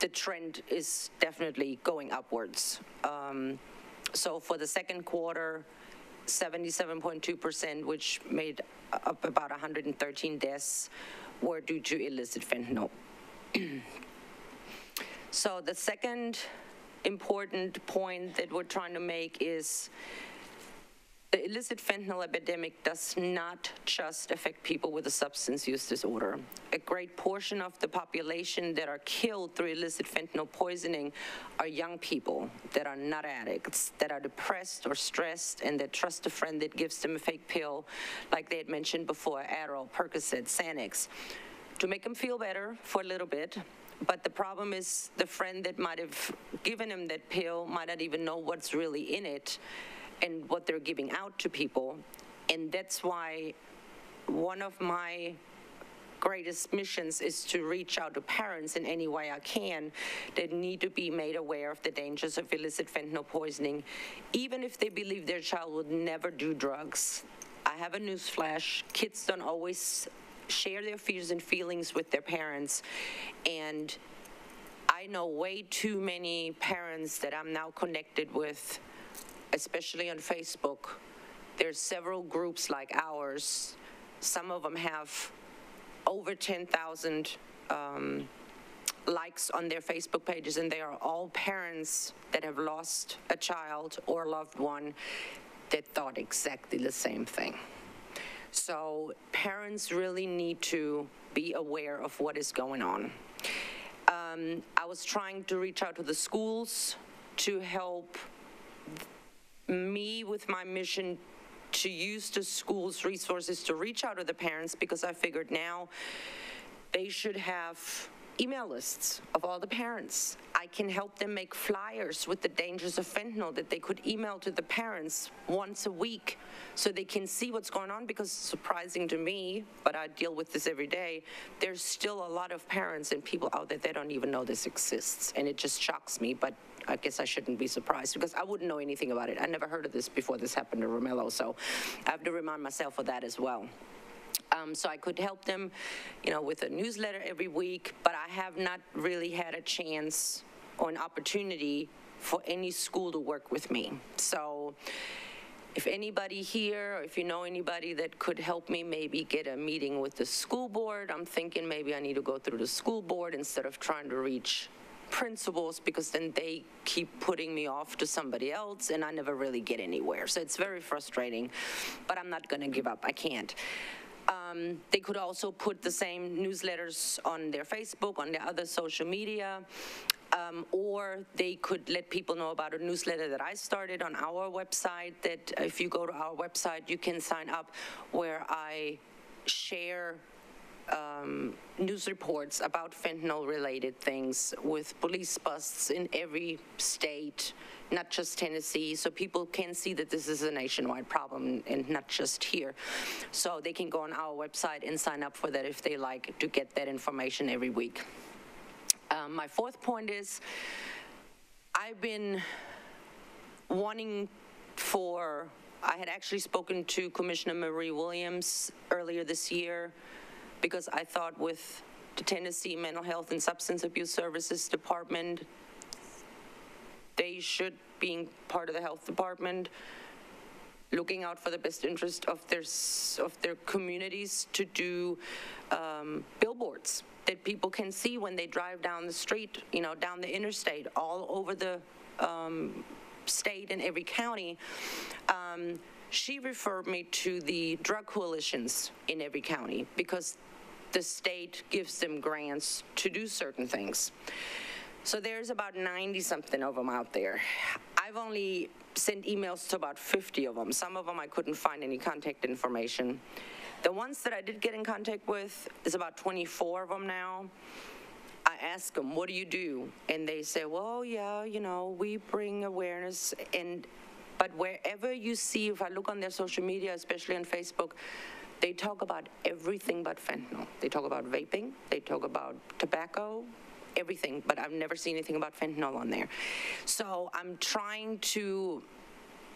the trend is definitely going upwards. So for the second quarter, 77.2%, which made up about 113 deaths, were due to illicit fentanyl. So the second important point that we're trying to make is the illicit fentanyl epidemic does not just affect people with a substance use disorder. A great portion of the population that are killed through illicit fentanyl poisoning are young people that are not addicts, that are depressed or stressed, and that trust a friend that gives them a fake pill, like they had mentioned before, Adderall, Percocet, Xanax, to make them feel better for a little bit. But the problem is the friend that might have given him that pill might not even know what's really in it and what they're giving out to people. And that's why one of my greatest missions is to reach out to parents in any way I can that need to be made aware of the dangers of illicit fentanyl poisoning, even if they believe their child would never do drugs. I have a newsflash, kids don't always share their fears and feelings with their parents. And I know way too many parents that I'm now connected with, especially on Facebook. There's several groups like ours. Some of them have over 10,000 likes on their Facebook pages, and they are all parents that have lost a child or a loved one that thought exactly the same thing. So parents really need to be aware of what is going on. I was trying to reach out to the schools to help me with my mission to use the school's resources to reach out to the parents, because I figured now they should have email lists of all the parents. I can help them make flyers with the dangers of fentanyl that they could email to the parents once a week so they can see what's going on, because it's surprising to me, but I deal with this every day, there's still a lot of parents and people out there that don't even know this exists, and it just shocks me, but I guess I shouldn't be surprised because I wouldn't know anything about it. I never heard of this before this happened to Romello, so I have to remind myself of that as well. So I could help them, you know, with a newsletter every week, but I have not really had a chance or an opportunity for any school to work with me. So if anybody here, or if you know anybody that could help me maybe get a meeting with the school board, I'm thinking maybe I need to go through the school board instead of trying to reach principals, because then they keep putting me off to somebody else and I never really get anywhere. So it's very frustrating, but I'm not gonna give up, I can't. They could also put the same newsletters on their Facebook, on their other social media, or they could let people know about a newsletter that I started on our website, that if you go to our website, you can sign up, where I share news reports about fentanyl-related things with police busts in every state, not just Tennessee, so people can see that this is a nationwide problem and not just here. So they can go on our website and sign up for that if they like, to get that information every week. My fourth point is, I've been wanting for, I had actually spoken to Commissioner Marie Williams earlier this year, because I thought with the Tennessee Mental Health and Substance Abuse Services Department. They should be part of the health department, looking out for the best interest of their communities, to do billboards that people can see when they drive down the street, you know, down the interstate, all over the state and every county. She referred me to the drug coalitions in every county because the state gives them grants to do certain things. So there's about 90-something of them out there. I've only sent emails to about 50 of them. Some of them I couldn't find any contact information. The ones that I did get in contact with is about 24 of them now. I asked them, what do you do? And they say, well, yeah, you know, we bring awareness. But wherever you see, if I look on their social media, especially on Facebook, they talk about everything but fentanyl. They talk about vaping, they talk about tobacco, everything, but I've never seen anything about fentanyl on there. So I'm trying to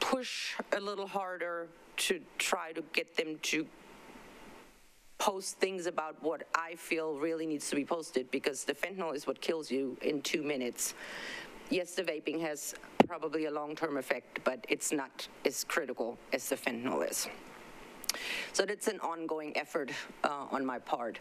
push a little harder to try to get them to post things about what I feel really needs to be posted, because the fentanyl is what kills you in 2 minutes. Yes, the vaping has probably a long-term effect, but it's not as critical as the fentanyl is. So that's an ongoing effort on my part.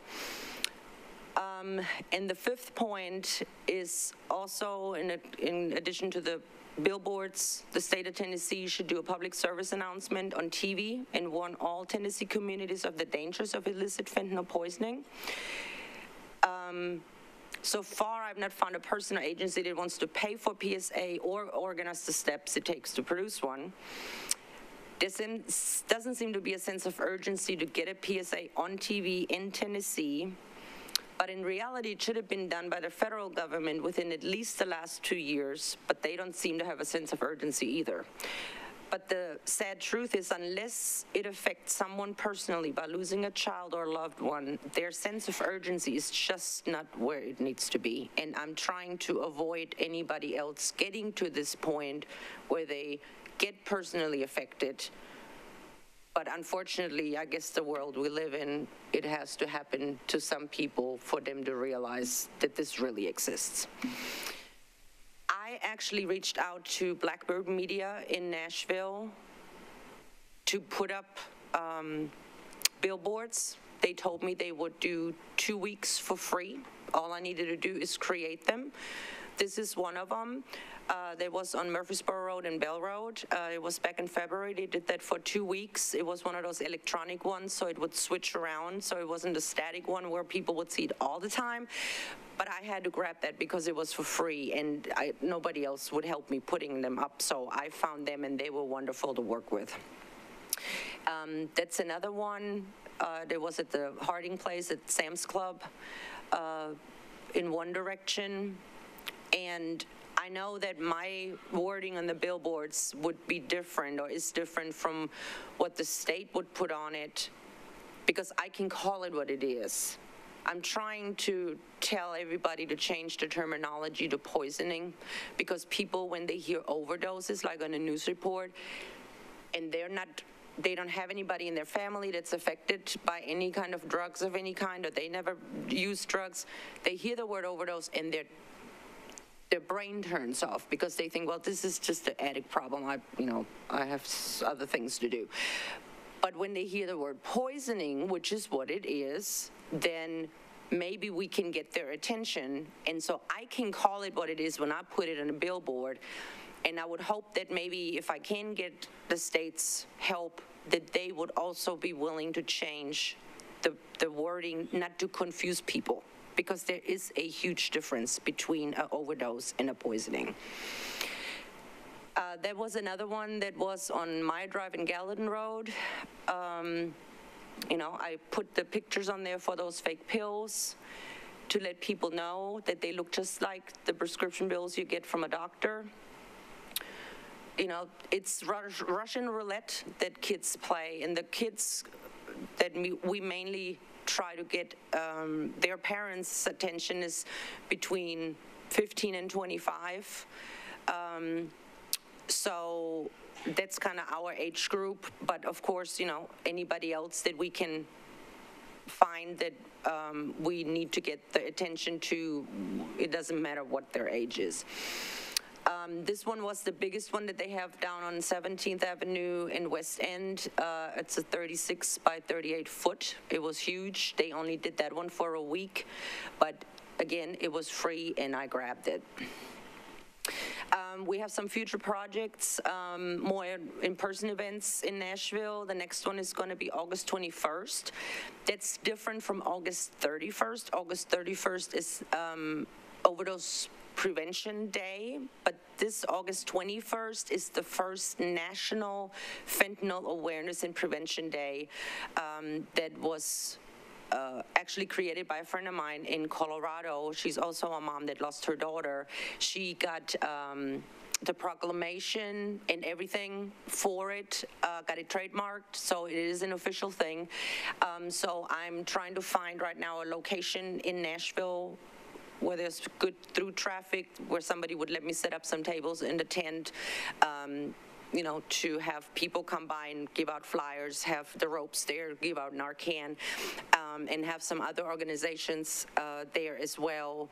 And the fifth point is also, in addition to the billboards, the state of Tennessee should do a public service announcement on TV and warn all Tennessee communities of the dangers of illicit fentanyl poisoning. So far, I've not found a person or agency that wants to pay for PSA or organize the steps it takes to produce one. There doesn't seem to be a sense of urgency to get a PSA on TV in Tennessee. But in reality, it should have been done by the federal government within at least the last 2 years, but they don't seem to have a sense of urgency either. But the sad truth is, unless it affects someone personally by losing a child or a loved one, their sense of urgency is just not where it needs to be. And I'm trying to avoid anybody else getting to this point where they get personally affected. But unfortunately, I guess the world we live in, it has to happen to some people for them to realize that this really exists. I actually reached out to Blackbird Media in Nashville to put up billboards. They told me they would do 2 weeks for free. All I needed to do is create them. This is one of them. That was on Murfreesboro Road and Bell Road. It was back in February. They did that for 2 weeks. It was one of those electronic ones, so it would switch around, so it wasn't a static one where people would see it all the time. But I had to grab that because it was for free, and nobody else would help me putting them up, so I found them, and they were wonderful to work with. That's another one. That was at the Harding Place at Sam's Club in one direction. And I know that my wording on the billboards would be different, or is different from what the state would put on it, because I can call it what it is. I'm trying to tell everybody to change the terminology to poisoning, because people, when they hear overdoses, like on a news report, and they don't have anybody in their family that's affected by any kind of drugs of any kind, or they never use drugs, they hear the word overdose and their brain turns off, because they think, well, this is just an addict problem. I have other things to do. But when they hear the word poisoning, which is what it is, then maybe we can get their attention. And so I can call it what it is when I put it on a billboard. And I would hope that maybe if I can get the state's help, that they would also be willing to change the wording, not to confuse people, because there is a huge difference between an overdose and a poisoning. There was another one that was on my drive in Gallatin Road. I put the pictures on there for those fake pills to let people know that they look just like the prescription pills you get from a doctor. It's Russian roulette that kids play, and the kids that we mainly try to get their parents' attention is between 15 and 25. So that's kind of our age group, but of course, anybody else that we can find that we need to get the attention to. It doesn't matter what their age is. This one was the biggest one that they have down on 17th Avenue in West End. It's a 36 by 38 foot. It was huge. They only did that one for a week, but again, it was free and I grabbed it. We have some future projects, more in-person events in Nashville. The next one is going to be August 21st. That's different from August 31st. August 31st is Overdose Prevention Day, but this August 21st is the first National Fentanyl Awareness and Prevention Day that was actually created by a friend of mine in Colorado. She's also a mom that lost her daughter. She got the proclamation and everything for it, got it trademarked, so it is an official thing. So I'm trying to find right now a location in Nashville where there's good through traffic, where somebody would let me set up some tables in the tent, you know, to have people come by and give out flyers, have the ROPS there, give out Narcan, and have some other organizations there as well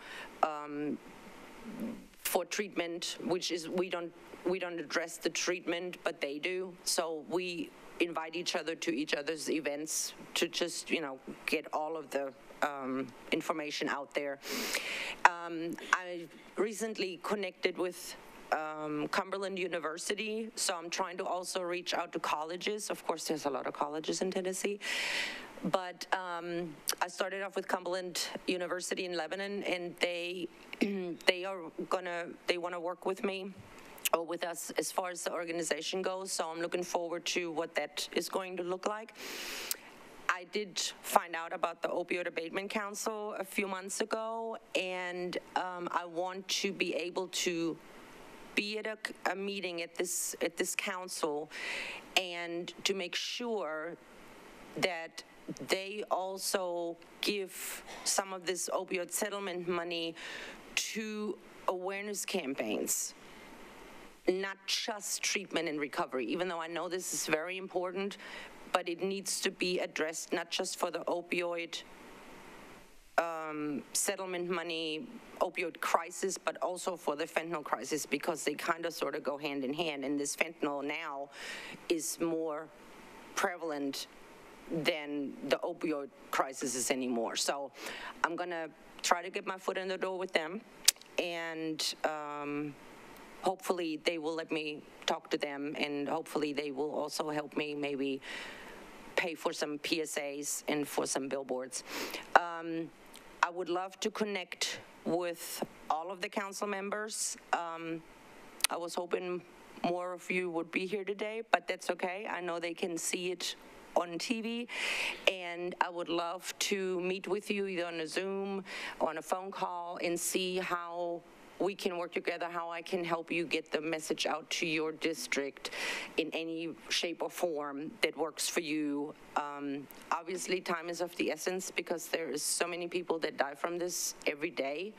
for treatment, which is, we don't address the treatment, but they do. So we invite each other to each other's events to just, you know, get all of the information out there. I recently connected with Cumberland University, so I'm trying to also reach out to colleges. Of course, there's a lot of colleges in Tennessee, but I started off with Cumberland University in Lebanon, and they want to work with me or with us as far as the organization goes. So I'm looking forward to what that is going to look like. I did find out about the Opioid Abatement Council a few months ago, and I want to be able to be at a meeting at this council and to make sure that they also give some of this opioid settlement money to awareness campaigns, not just treatment and recovery, even though I know this is very important, but it needs to be addressed not just for the opioid settlement money, opioid crisis, but also for the fentanyl crisis, because they kind of sort of go hand in hand, and this fentanyl now is more prevalent than the opioid crisis is anymore. So I'm gonna try to get my foot in the door with them, and hopefully they will let me talk to them, and hopefully they will also help me maybe pay for some PSAs and for some billboards. I would love to connect with all of the council members. I was hoping more of you would be here today, but that's okay. I know they can see it on TV, and I would love to meet with you either on a Zoom, on a phone call, and see how we can work together, how I can help you get the message out to your district in any shape or form that works for you. Obviously, time is of the essence because there is so many people that die from this every day.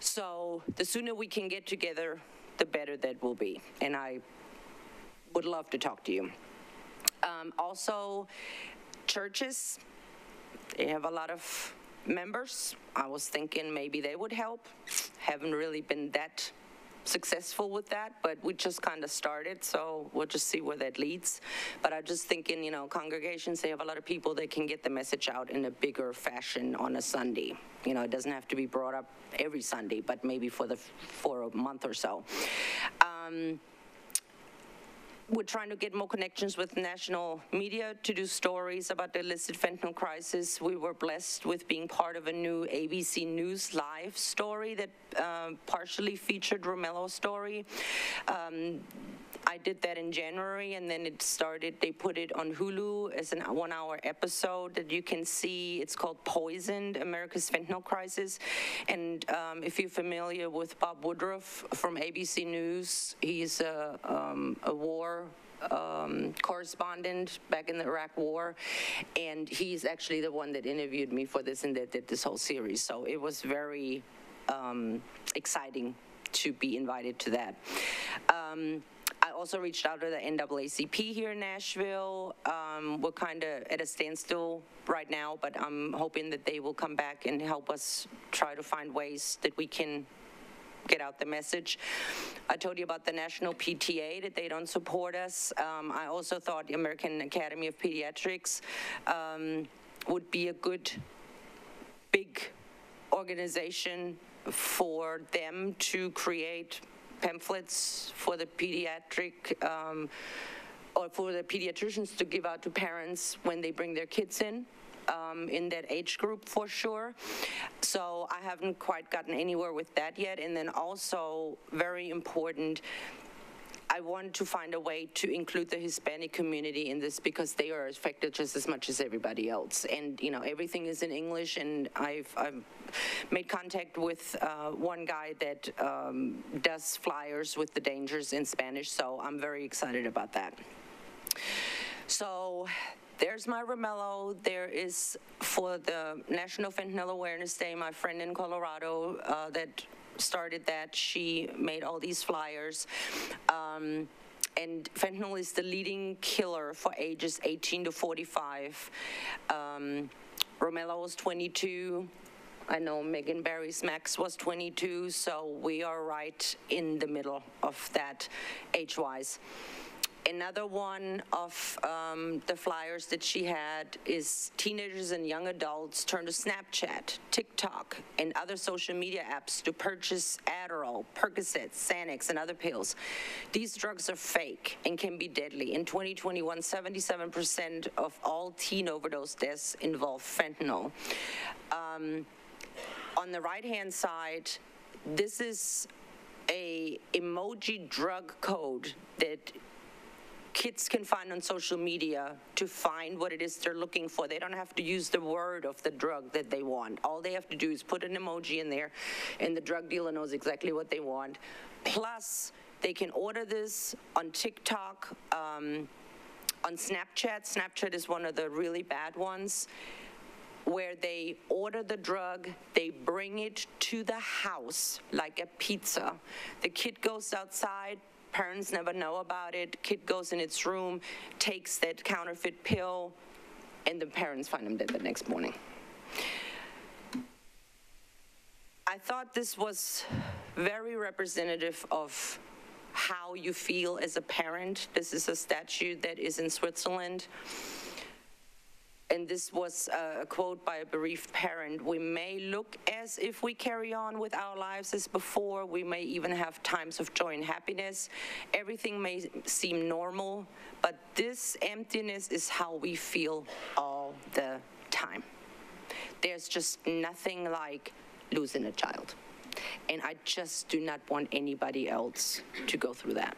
So the sooner we can get together, the better that will be. And I would love to talk to you. Also, churches, they have a lot of members. I was thinking maybe they would help. Haven't really been that successful with that, but we just kind of started, so we'll just see where that leads. But I'm just thinking, you know, congregations, they have a lot of people that can get the message out in a bigger fashion on a Sunday. You know, it doesn't have to be brought up every Sunday, but maybe for a month or so. We're trying to get more connections with national media to do stories about the illicit fentanyl crisis. We were blessed with being part of a new ABC News Live story that partially featured Romello's story. I did that in January, and then it started, they put it on Hulu as a one-hour episode that you can see. It's called Poisoned, America's Fentanyl Crisis. And if you're familiar with Bob Woodruff from ABC News, he's a war correspondent back in the Iraq War, and he's actually the one that interviewed me for this and that did this whole series. So it was very exciting to be invited to that. I also reached out to the NAACP here in Nashville. We're kind of at a standstill right now, but I'm hoping that they will come back and help us try to find ways that we can get out the message. I told you about the National PTA, that they don't support us. I also thought the American Academy of Pediatrics would be a good big organization for them to create pamphlets for the pediatric or for the pediatricians to give out to parents when they bring their kids in that age group for sure. So I haven't quite gotten anywhere with that yet. And then also very important, I want to find a way to include the Hispanic community in this because they are affected just as much as everybody else. And you know, everything is in English, and I've made contact with one guy that does flyers with the dangers in Spanish, so I'm very excited about that. So there's my Romello. There is, for the National Fentanyl Awareness Day, my friend in Colorado that started that. She made all these flyers. And fentanyl is the leading killer for ages 18 to 45. Romello was 22. I know Megan Barry's Max was 22, so we are right in the middle of that age-wise. Another one of the flyers that she had is teenagers and young adults turn to Snapchat, TikTok, and other social media apps to purchase Adderall, Percocet, Xanax, and other pills. These drugs are fake and can be deadly. In 2021, 77% of all teen overdose deaths involve fentanyl. On the right-hand side, this is a emoji drug code that kids can find on social media to find what it is they're looking for. They don't have to use the word of the drug that they want. All they have to do is put an emoji in there, and the drug dealer knows exactly what they want. Plus, they can order this on TikTok, on Snapchat. Snapchat is one of the really bad ones, where they order the drug, they bring it to the house like a pizza. The kid goes outside, parents never know about it. Kid goes in its room, takes that counterfeit pill, and the parents find him dead the next morning. I thought this was very representative of how you feel as a parent. This is a statue that is in Switzerland. And this was a quote by a bereaved parent. We may look as if we carry on with our lives as before. We may even have times of joy and happiness. Everything may seem normal, but this emptiness is how we feel all the time. There's just nothing like losing a child. And I just do not want anybody else to go through that.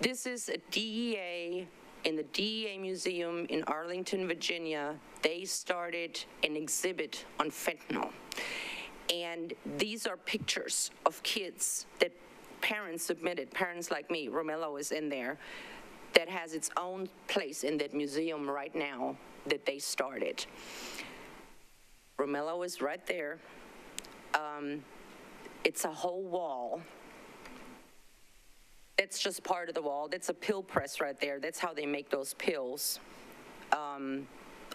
This is a DEA. In the DEA Museum in Arlington, Virginia, they started an exhibit on fentanyl. And these are pictures of kids that parents submitted, parents like me, Romello is in there, that has its own place in that museum right now that they started. Romello is right there. It's a whole wall. That's just part of the wall. That's a pill press right there. That's how they make those pills,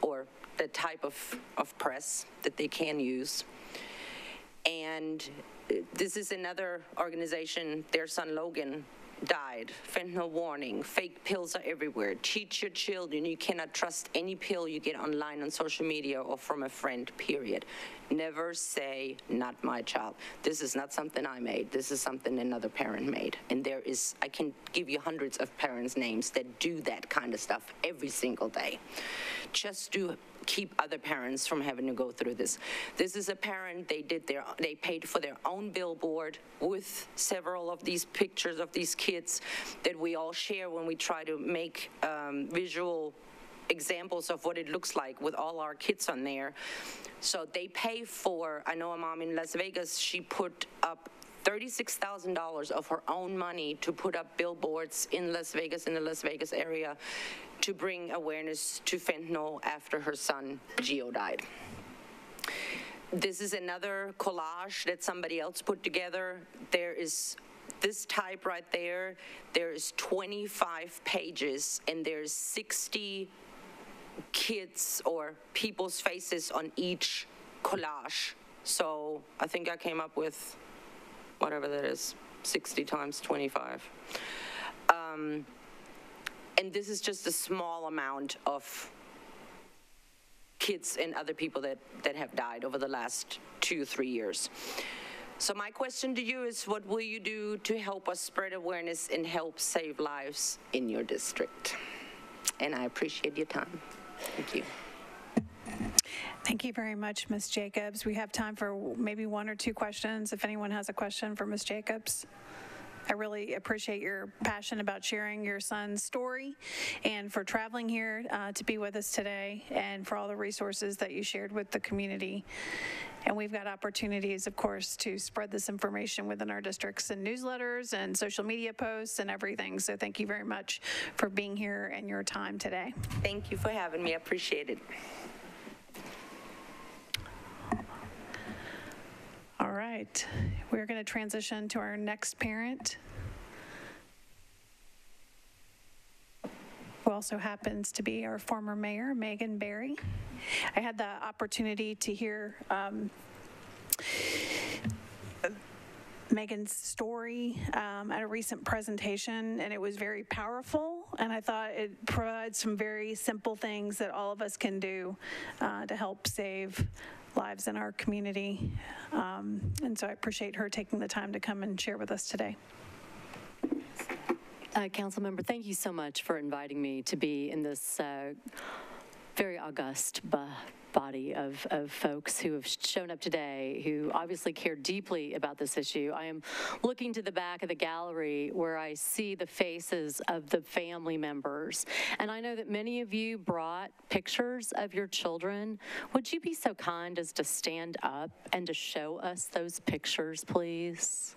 or the type of press that they can use. And this is another organization. Their son Logan died. Fentanyl warning. Fake pills are everywhere. Teach your children. You cannot trust any pill you get online on social media or from a friend, period. Never say, not my child. This is not something I made. This is something another parent made. And there is, I can give you hundreds of parents' names that do that kind of stuff every single day, just to keep other parents from having to go through this. This is a parent, they paid for their own billboard with several of these pictures of these kids that we all share when we try to make visual examples of what it looks like with all our kids on there. So they pay for, I know a mom in Las Vegas, she put up $36,000 of her own money to put up billboards in Las Vegas, in the Las Vegas area, to bring awareness to fentanyl after her son Gio died. This is another collage that somebody else put together. There is This type right there, there's 25 pages and there's 60 kids or people's faces on each collage. So I think I came up with whatever that is, 60 times 25. And this is just a small amount of kids and other people that have died over the last 2 or 3 years. So my question to you is, what will you do to help us spread awareness and help save lives in your district? And I appreciate your time. Thank you. Thank you very much, Ms. Jacobs. We have time for maybe 1 or 2 questions, if anyone has a question for Ms. Jacobs. I really appreciate your passion about sharing your son's story and for traveling here to be with us today and for all the resources that you shared with the community. And we've got opportunities, of course, to spread this information within our districts and newsletters and social media posts and everything. So thank you very much for being here and your time today. Thank you for having me. I appreciate it. All right, we're going to transition to our next parent, who also happens to be our former mayor, Megan Barry. I had the opportunity to hear Megan's story at a recent presentation, and it was very powerful, and I thought it provides some very simple things that all of us can do to help save lives in our community. And so I appreciate her taking the time to come and share with us today. Councilmember, thank you so much for inviting me to be in this very august body of folks who have shown up today, who obviously care deeply about this issue. I am looking to the back of the gallery where I see the faces of the family members. And I know that many of you brought pictures of your children. Would you be so kind as to stand up and to show us those pictures, please?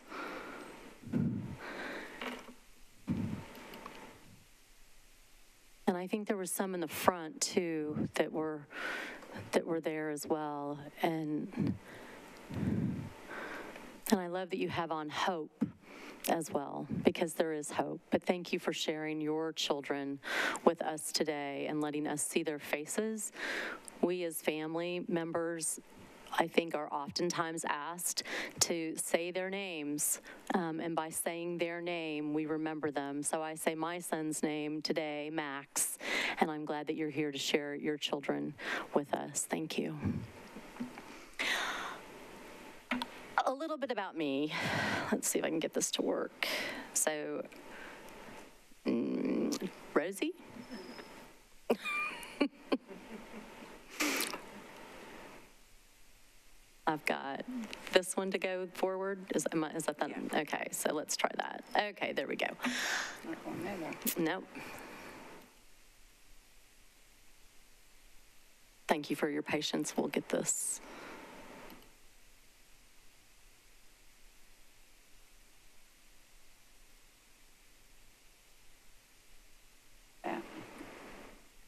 And I think there were some in the front too that were there as well. And I love that you have on hope as well, because there is hope. But thank you for sharing your children with us today and letting us see their faces. We as family members, I think, are oftentimes asked to say their names, and by saying their name, we remember them. So I say my son's name today, Max, and I'm glad that you're here to share your children with us. Thank you. A little bit about me. Let's see if I can get this to work. So, Rosie? I've got this one to go forward. Is that that? Yeah. Okay, so let's try that. Okay, there we go. Nope. Thank you for your patience. We'll get this.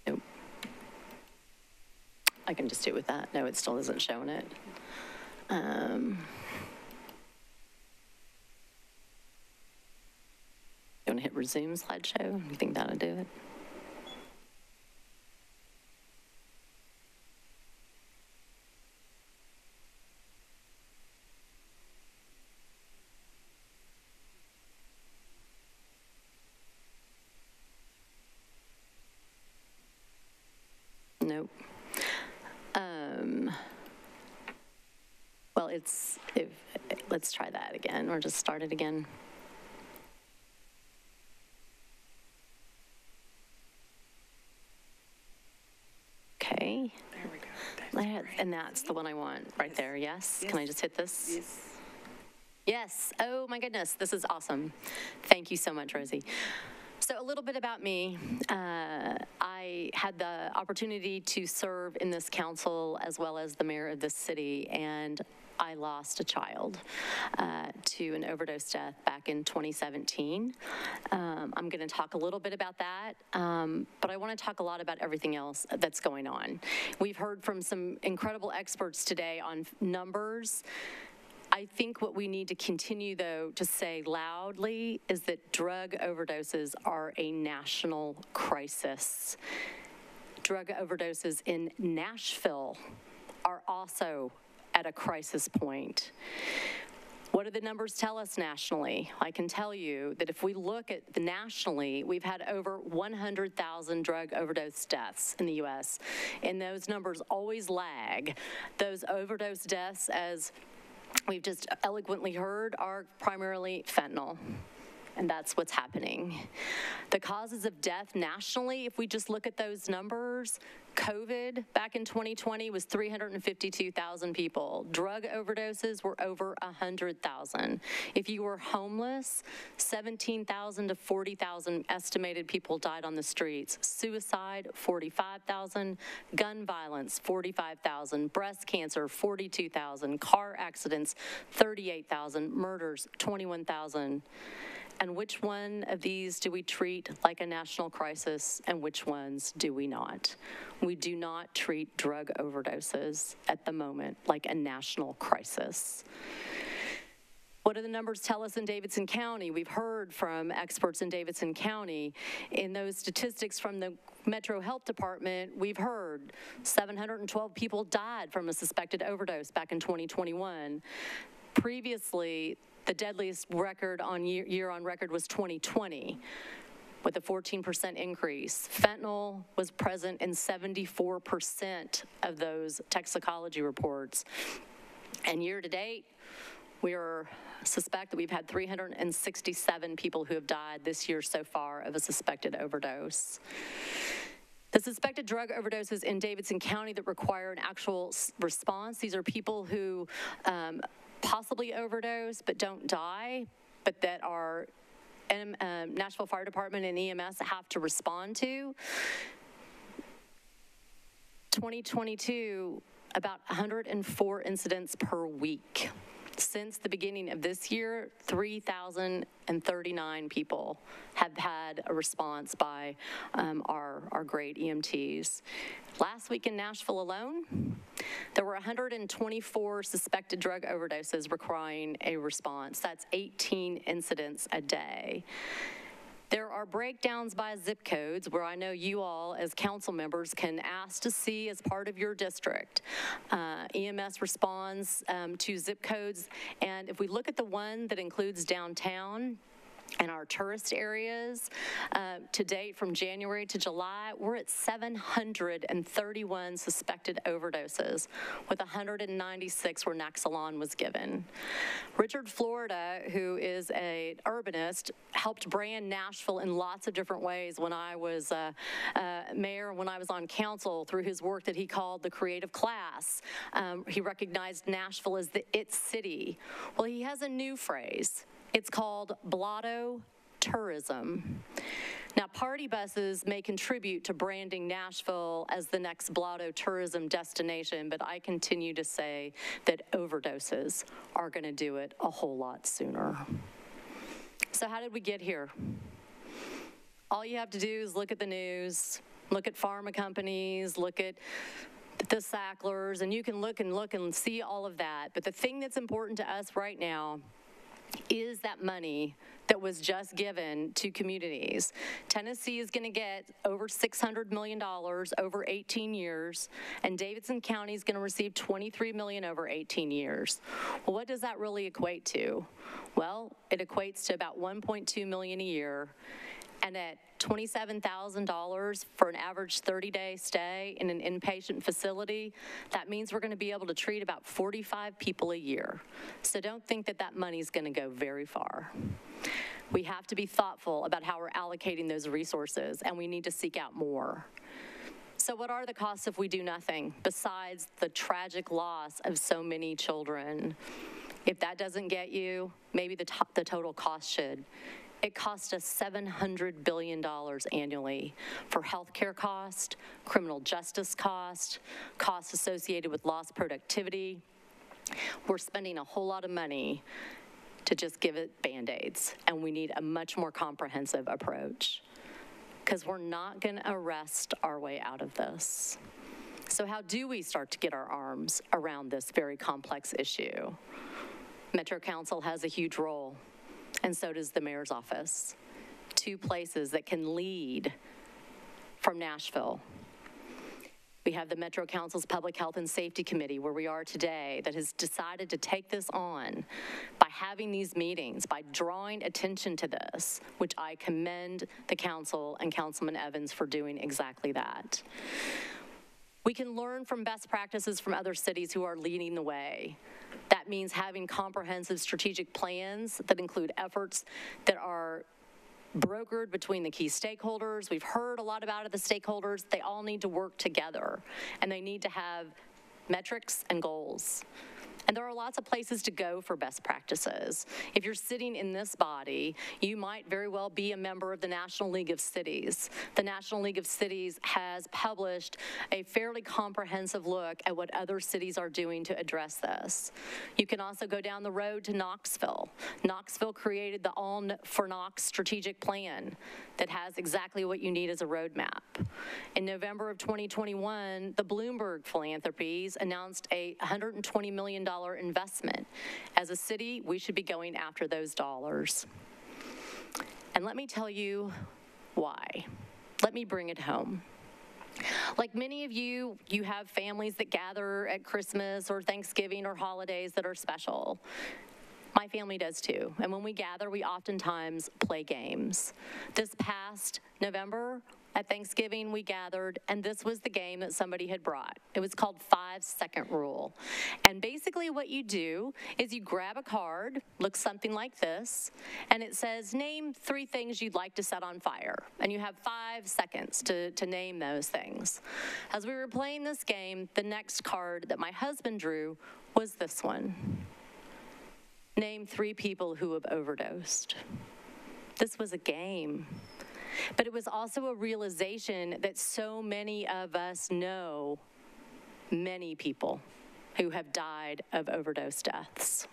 Nope. I can just do it with that. No, it still isn't showing it. You want to hit resume slideshow? You think that'll do it? Nope. Well, let's try that again, or just start it again. Okay. There we go. And that's the one I want right there, yes? Yes. Can I just hit this? Yes. Yes, oh my goodness, this is awesome. Thank you so much, Rosie. So a little bit about me. I had the opportunity to serve in this council as well as the mayor of this city, and I lost a child to an overdose death back in 2017. I'm going to talk a little bit about that, but I want to talk a lot about everything else that's going on. We've heard from some incredible experts today on numbers. I think what we need to continue, though, to say loudly is that drug overdoses are a national crisis. Drug overdoses in Nashville are also at a crisis point. What do the numbers tell us nationally? I can tell you that if we look at the nationally, we've had over 100,000 drug overdose deaths in the U.S., and those numbers always lag. Those overdose deaths, as we've just eloquently heard, are primarily fentanyl. And that's what's happening. The causes of death nationally, if we just look at those numbers, COVID back in 2020 was 352,000 people. Drug overdoses were over 100,000. If you were homeless, 17,000 to 40,000 estimated people died on the streets. Suicide, 45,000. Gun violence, 45,000. Breast cancer, 42,000. Car accidents, 38,000. Murders, 21,000. And which one of these do we treat like a national crisis and which ones do we not? We do not treat drug overdoses at the moment like a national crisis. What do the numbers tell us in Davidson County? We've heard from experts in Davidson County. In those statistics from the Metro Health Department, we've heard 712 people died from a suspected overdose back in 2021. Previously, the deadliest record on year on record was 2020, with a 14% increase. Fentanyl was present in 74% of those toxicology reports. And year to date, we suspect that we've had 367 people who have died this year so far of a suspected overdose. The suspected drug overdoses in Davidson County that require an actual response, these are people who possibly overdose but don't die, but that our Nashville Fire Department and EMS have to respond to. 2022, about 104 incidents per week. Since the beginning of this year, 3,039 people have had a response by our great EMTs. Last week in Nashville alone, there were 124 suspected drug overdoses requiring a response. That's 18 incidents a day. There are breakdowns by zip codes where I know you all as council members can ask to see as part of your district. EMS responds to zip codes, and if we look at the one that includes downtown and our tourist areas, to date from January to July, we're at 731 suspected overdoses, with 196 where Naxalon was given. Richard Florida, who is an urbanist, helped brand Nashville in lots of different ways when I was mayor, when I was on council, through his work that he called the creative class. He recognized Nashville as the it city. Well, he has a new phrase. It's called blotto tourism. Now, party buses may contribute to branding Nashville as the next blotto tourism destination, but I continue to say that overdoses are going to do it a whole lot sooner. So how did we get here? All you have to do is look at the news, look at pharma companies, look at the Sacklers, and you can look and see all of that. But the thing that's important to us right now is that money that was just given to communities. Tennessee is going to get over $600 million over 18 years, and Davidson County is going to receive $23 million over 18 years. Well, what does that really equate to? Well, it equates to about $1.2 million a year, and at $27,000 for an average 30-day stay in an inpatient facility, that means we're going to be able to treat about 45 people a year. So don't think that that money's going to go very far. We have to be thoughtful about how we're allocating those resources, and we need to seek out more. So what are the costs if we do nothing, besides the tragic loss of so many children? If that doesn't get you, maybe the total cost should. It costs us $700 billion annually for healthcare cost, criminal justice cost, costs associated with lost productivity. We're spending a whole lot of money to just give it Band-Aids, and we need a much more comprehensive approach, because we're not going to arrest our way out of this. So how do we start to get our arms around this very complex issue? Metro Council has a huge role, and so does the mayor's office. Two places that can lead from Nashville. We have the Metro Council's Public Health and Safety Committee, where we are today, that has decided to take this on by having these meetings, by drawing attention to this, which I commend the council and Councilman Evans for doing exactly that. We can learn from best practices from other cities who are leading the way. That means having comprehensive strategic plans that include efforts that are brokered between the key stakeholders. We've heard a lot about it, the stakeholders. They all need to work together, and they need to have metrics and goals. And there are lots of places to go for best practices. If you're sitting in this body, you might very well be a member of the National League of Cities. The National League of Cities has published a fairly comprehensive look at what other cities are doing to address this. You can also go down the road to Knoxville. Knoxville created the All for Knox strategic plan that has exactly what you need as a roadmap. In November of 2021, the Bloomberg Philanthropies announced a $120 million investment. As a city, we should be going after those dollars. And let me tell you why. Let me bring it home. Like many of you, you have families that gather at Christmas or Thanksgiving or holidays that are special. My family does too, and when we gather, we oftentimes play games. This past November, at Thanksgiving, we gathered, and this was the game that somebody had brought. It was called 5-Second Rule. And basically what you do is you grab a card, looks something like this, and it says, name three things you'd like to set on fire. And you have 5 seconds to name those things. As we were playing this game, the next card that my husband drew was this one. Name three people who have overdosed. This was a game. But it was also a realization that so many of us know many people who have died of overdose deaths.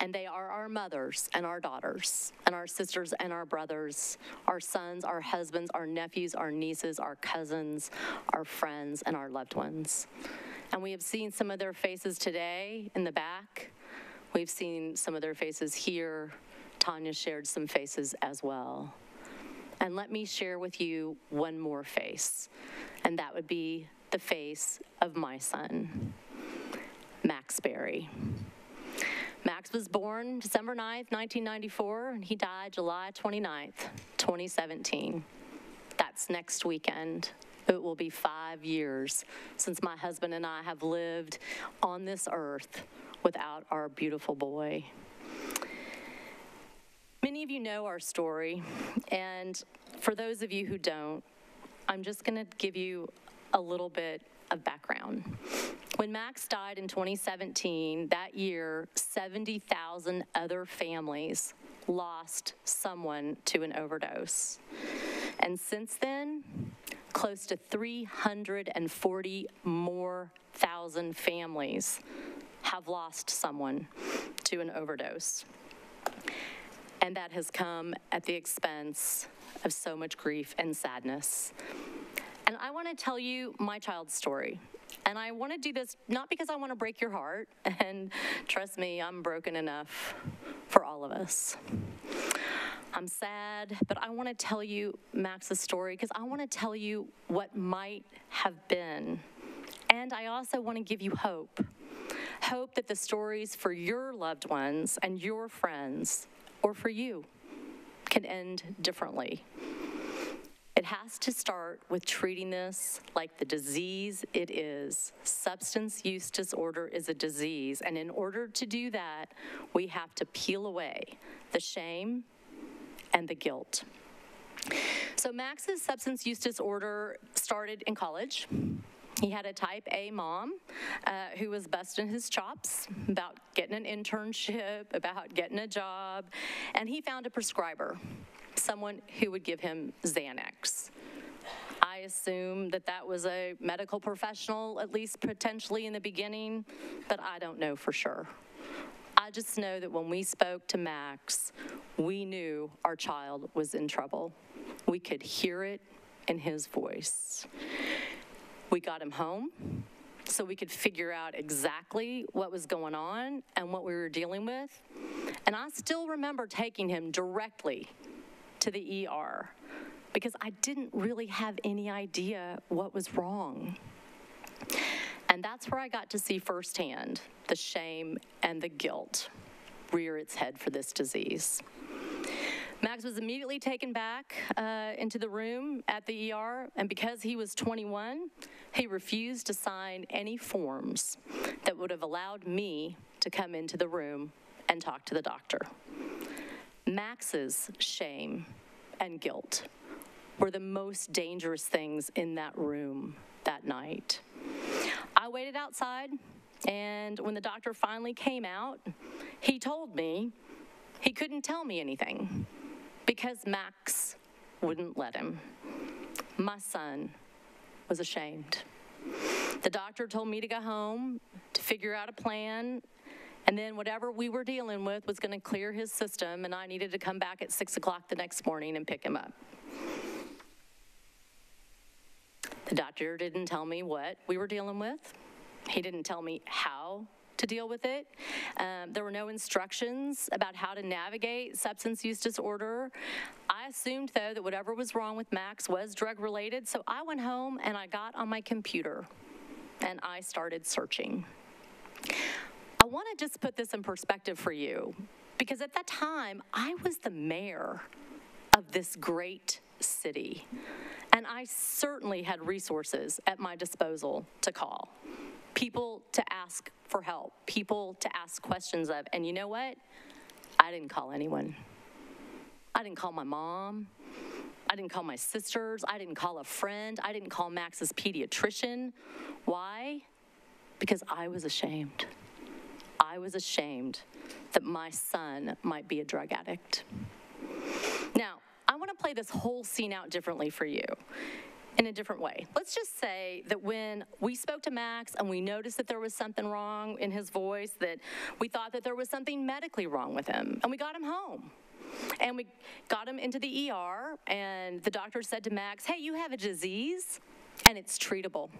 And they are our mothers and our daughters and our sisters and our brothers, our sons, our husbands, our nephews, our nieces, our cousins, our friends, and our loved ones. And we have seen some of their faces today in the back. We've seen some of their faces here. Tanya shared some faces as well. And let me share with you one more face, and that would be the face of my son, Max Barry. Max was born December 9th, 1994, and he died July 29th, 2017. That's next weekend. It will be 5 years since my husband and I have lived on this earth without our beautiful boy. Many of you know our story, and for those of you who don't, I'm just going to give you a little bit of background. When Max died in 2017, that year, 70,000 other families lost someone to an overdose. And since then, close to 340 more thousand families have lost someone to an overdose. And that has come at the expense of so much grief and sadness. And I want to tell you my child's story. And I want to do this not because I want to break your heart, and trust me, I'm broken enough for all of us. I'm sad, but I want to tell you Max's story because I want to tell you what might have been. And I also want to give you hope. Hope that the stories for your loved ones and your friends or for you can end differently. It has to start with treating this like the disease it is. Substance use disorder is a disease, and in order to do that, we have to peel away the shame and the guilt. So Max's substance use disorder started in college. He had a type A mom who was busting his chops about getting an internship, about getting a job, and he found a prescriber, someone who would give him Xanax. I assume that that was a medical professional, at least potentially in the beginning, but I don't know for sure. I just know that when we spoke to Max, we knew our child was in trouble. We could hear it in his voice. We got him home, so we could figure out exactly what was going on and what we were dealing with. And I still remember taking him directly to the ER because I didn't really have any idea what was wrong. And that's where I got to see firsthand the shame and the guilt rear its head for this disease. Max was immediately taken back into the room at the ER, and because he was 21, he refused to sign any forms that would have allowed me to come into the room and talk to the doctor. Max's shame and guilt were the most dangerous things in that room that night. I waited outside, and when the doctor finally came out, he told me he couldn't tell me anything, because Max wouldn't let him. My son was ashamed. The doctor told me to go home, to figure out a plan, and then whatever we were dealing with was gonna clear his system, and I needed to come back at 6 o'clock the next morning and pick him up. The doctor didn't tell me what we were dealing with. He didn't tell me how to deal with it. There were no instructions about how to navigate substance use disorder. I assumed, though, that whatever was wrong with Max was drug-related, so I went home and I got on my computer and I started searching. I want to just put this in perspective for you, because at that time, I was the mayor of this great city, and I certainly had resources at my disposal to call. People to ask for help, people to ask questions of. And you know what? I didn't call anyone. I didn't call my mom. I didn't call my sisters. I didn't call a friend. I didn't call Max's pediatrician. Why? Because I was ashamed. I was ashamed that my son might be a drug addict. Now, I want to play this whole scene out differently for you, in a different way. Let's just say that when we spoke to Max and we noticed that there was something wrong in his voice, that we thought that there was something medically wrong with him, and we got him home. And we got him into the ER, and the doctor said to Max, hey, you have a disease, and it's treatable.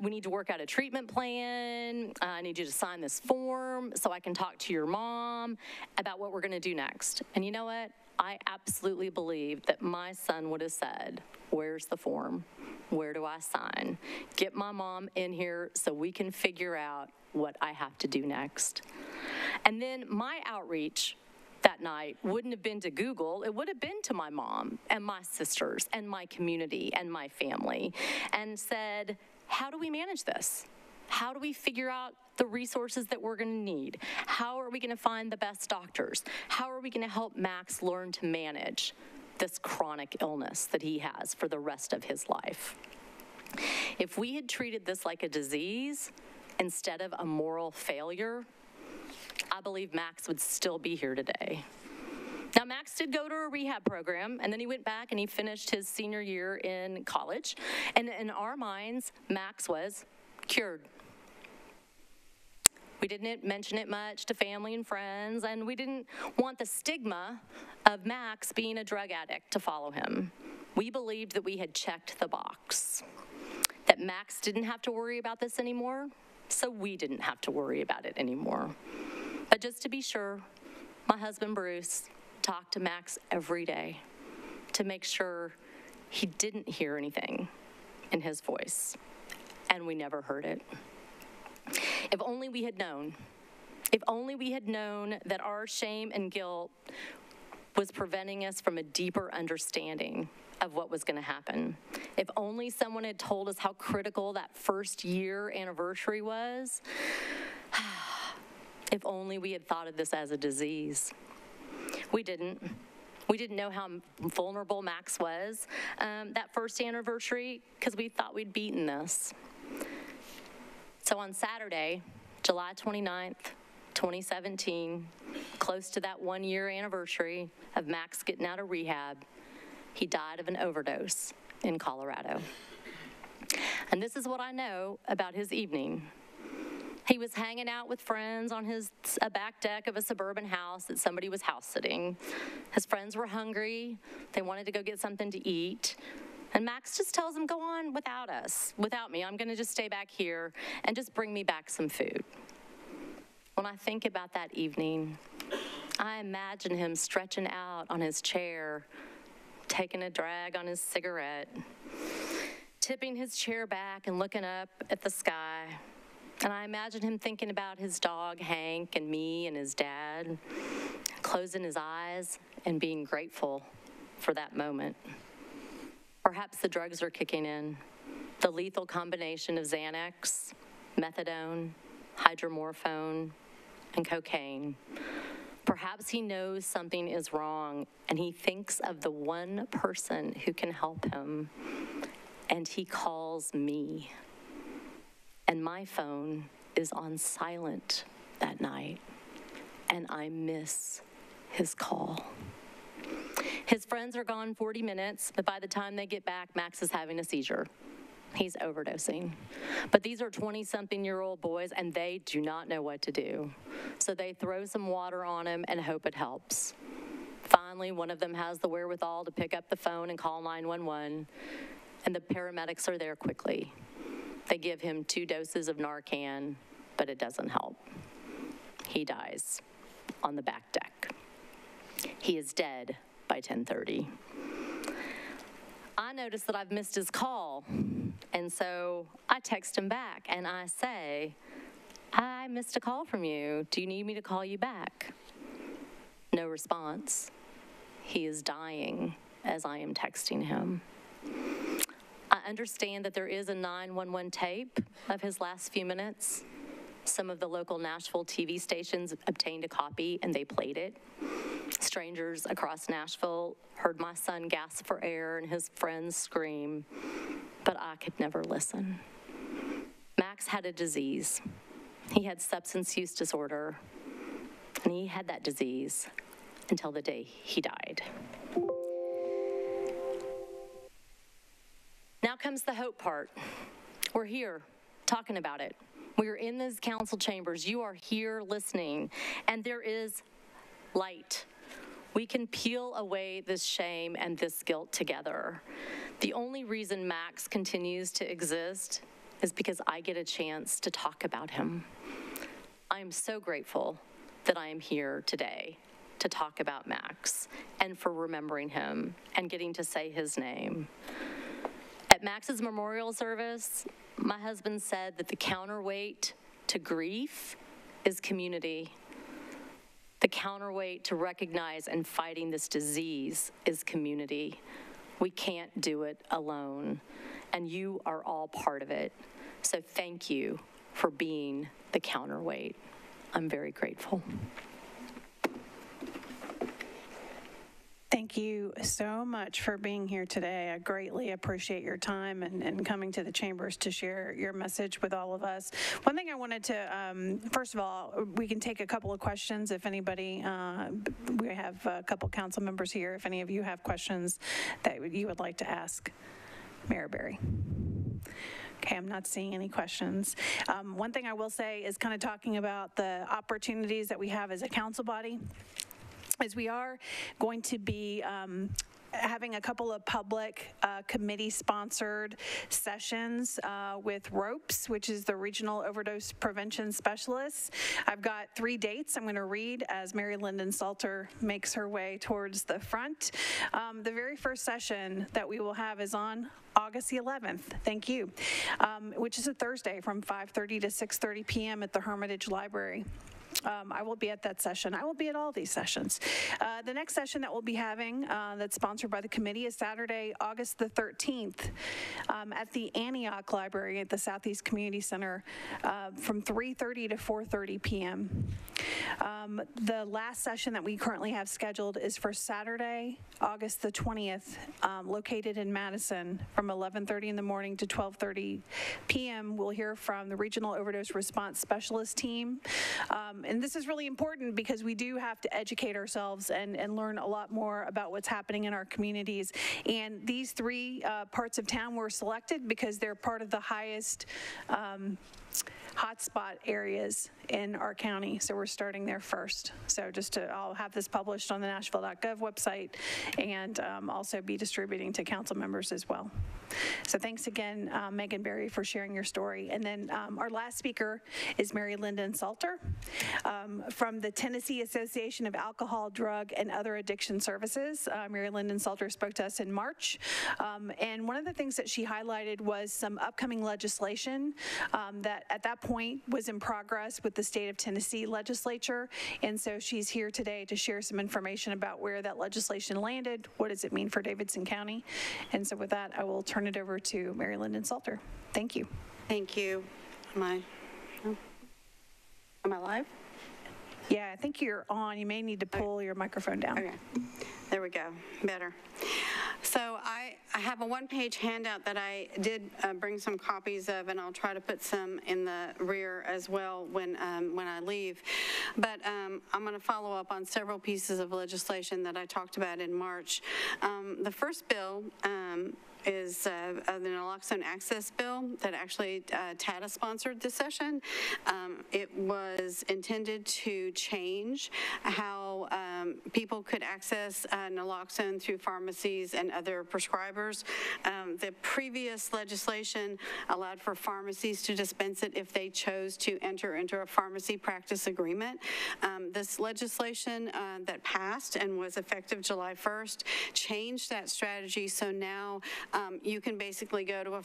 We need to work out a treatment plan. I need you to sign this form so I can talk to your mom about what we're gonna do next. And you know what? I absolutely believe that my son would have said, where's the form? Where do I sign? Get my mom in here so we can figure out what I have to do next. And then my outreach that night wouldn't have been to Google, it would have been to my mom and my sisters and my community and my family, and said, how do we manage this? How do we figure out the resources that we're gonna need? How are we gonna find the best doctors? How are we gonna help Max learn to manage this chronic illness that he has for the rest of his life? If we had treated this like a disease instead of a moral failure, I believe Max would still be here today. Now, Max did go to a rehab program, and then he went back and he finished his senior year in college. And in our minds, Max was cured. We didn't mention it much to family and friends, and we didn't want the stigma of Max being a drug addict to follow him. We believed that we had checked the box, that Max didn't have to worry about this anymore, so we didn't have to worry about it anymore. But just to be sure, my husband Bruce talked to Max every day to make sure he didn't hear anything in his voice, and we never heard it. If only we had known, if only we had known that our shame and guilt was preventing us from a deeper understanding of what was gonna happen. If only someone had told us how critical that first year anniversary was. If only we had thought of this as a disease. We didn't. We didn't know how vulnerable Max was that first anniversary, because we thought we'd beaten this. So on Saturday, July 29th, 2017, close to that 1 year anniversary of Max getting out of rehab, he died of an overdose in Colorado. And this is what I know about his evening. He was hanging out with friends on his back deck of a suburban house that somebody was house sitting. His friends were hungry. They wanted to go get something to eat. And Max just tells him, go on without us, without me. I'm gonna just stay back here and just bring me back some food. When I think about that evening, I imagine him stretching out on his chair, taking a drag on his cigarette, tipping his chair back and looking up at the sky. And I imagine him thinking about his dog, Hank, and me and his dad, closing his eyes and being grateful for that moment. Perhaps the drugs are kicking in, the lethal combination of Xanax, methadone, hydromorphone, and cocaine. Perhaps he knows something is wrong and he thinks of the one person who can help him, and he calls me. And my phone is on silent that night, and I miss his call. His friends are gone 40 minutes, but by the time they get back, Max is having a seizure. He's overdosing. But these are 20-something-year-old boys, and they do not know what to do. So they throw some water on him and hope it helps. Finally, one of them has the wherewithal to pick up the phone and call 911, and the paramedics are there quickly. They give him 2 doses of Narcan, but it doesn't help. He dies on the back deck. He is dead by 10:30. I notice that I've missed his call, and so I text him back and I say, I missed a call from you. Do you need me to call you back? No response. He is dying as I am texting him. I understand that there is a 911 tape of his last few minutes. Some of the local Nashville TV stations obtained a copy and they played it. Strangers across Nashville heard my son gasp for air and his friends scream, but I could never listen. Max had a disease. He had substance use disorder, and he had that disease until the day he died. Now comes the hope part. We're here talking about it. We are in these council chambers. You are here listening, and there is light. We can peel away this shame and this guilt together. The only reason Max continues to exist is because I get a chance to talk about him. I am so grateful that I am here today to talk about Max and for remembering him and getting to say his name. At Max's memorial service, my husband said that the counterweight to grief is community. The counterweight to recognize and fighting this disease is community. We can't do it alone, and you are all part of it. So thank you for being the counterweight. I'm very grateful. Thank you so much for being here today. I greatly appreciate your time and coming to the chambers to share your message with all of us. One thing I wanted to, first of all, we can take a couple of questions if anybody, we have a couple council members here, if any of you have questions that you would like to ask Mary Barry. Okay, I'm not seeing any questions. One thing I will say is kind of talking about the opportunities that we have as a council body. As we are going to be having a couple of public committee-sponsored sessions with ROPS, which is the Regional Overdose Prevention Specialists. I've got 3 dates I'm going to read as Mary Lyndon Salter makes her way towards the front. The very first session that we will have is on August the 11th, thank you, which is a Thursday from 5:30 to 6:30 p.m. at the Hermitage Library. I will be at that session. I will be at all these sessions. The next session that we'll be having that's sponsored by the committee is Saturday, August the 13th at the Antioch Library at the Southeast Community Center from 3:30 to 4:30 p.m. The last session that we currently have scheduled is for Saturday, August the 20th, located in Madison from 11:30 in the morning to 12:30 p.m. We'll hear from the Regional Overdose Response Specialist Team. And this is really important because we do have to educate ourselves and learn a lot more about what's happening in our communities. And these 3 parts of town were selected because they're part of the highest hotspot areas in our county. So we're starting there first. So just to, I'll have this published on the Nashville.gov website and also be distributing to council members as well. So thanks again, Megan Barry, for sharing your story. And then our last speaker is Mary Lyndon Salter from the Tennessee Association of Alcohol, Drug, and Other Addiction Services. Mary Lyndon Salter spoke to us in March. And one of the things that she highlighted was some upcoming legislation that at that point was in progress with the state of Tennessee legislature. And so she's here today to share some information about where that legislation landed, what does it mean for Davidson County. And so with that, I will turn it over to Mary Lyndon Salter. Thank you. Thank you. Am I live? Yeah, I think you're on. You may need to pull your microphone down. Okay. There we go. Better. So I have a one-page handout that I did bring some copies of, and I'll try to put some in the rear as well when I leave. But I'm going to follow up on several pieces of legislation that I talked about in March. The first bill is the naloxone access bill that actually TAADAS sponsored this session. It was intended to change how people could access naloxone through pharmacies and other prescribers. The previous legislation allowed for pharmacies to dispense it if they chose to enter into a pharmacy practice agreement. This legislation that passed and was effective July 1st changed that strategy, so now you can basically go to a,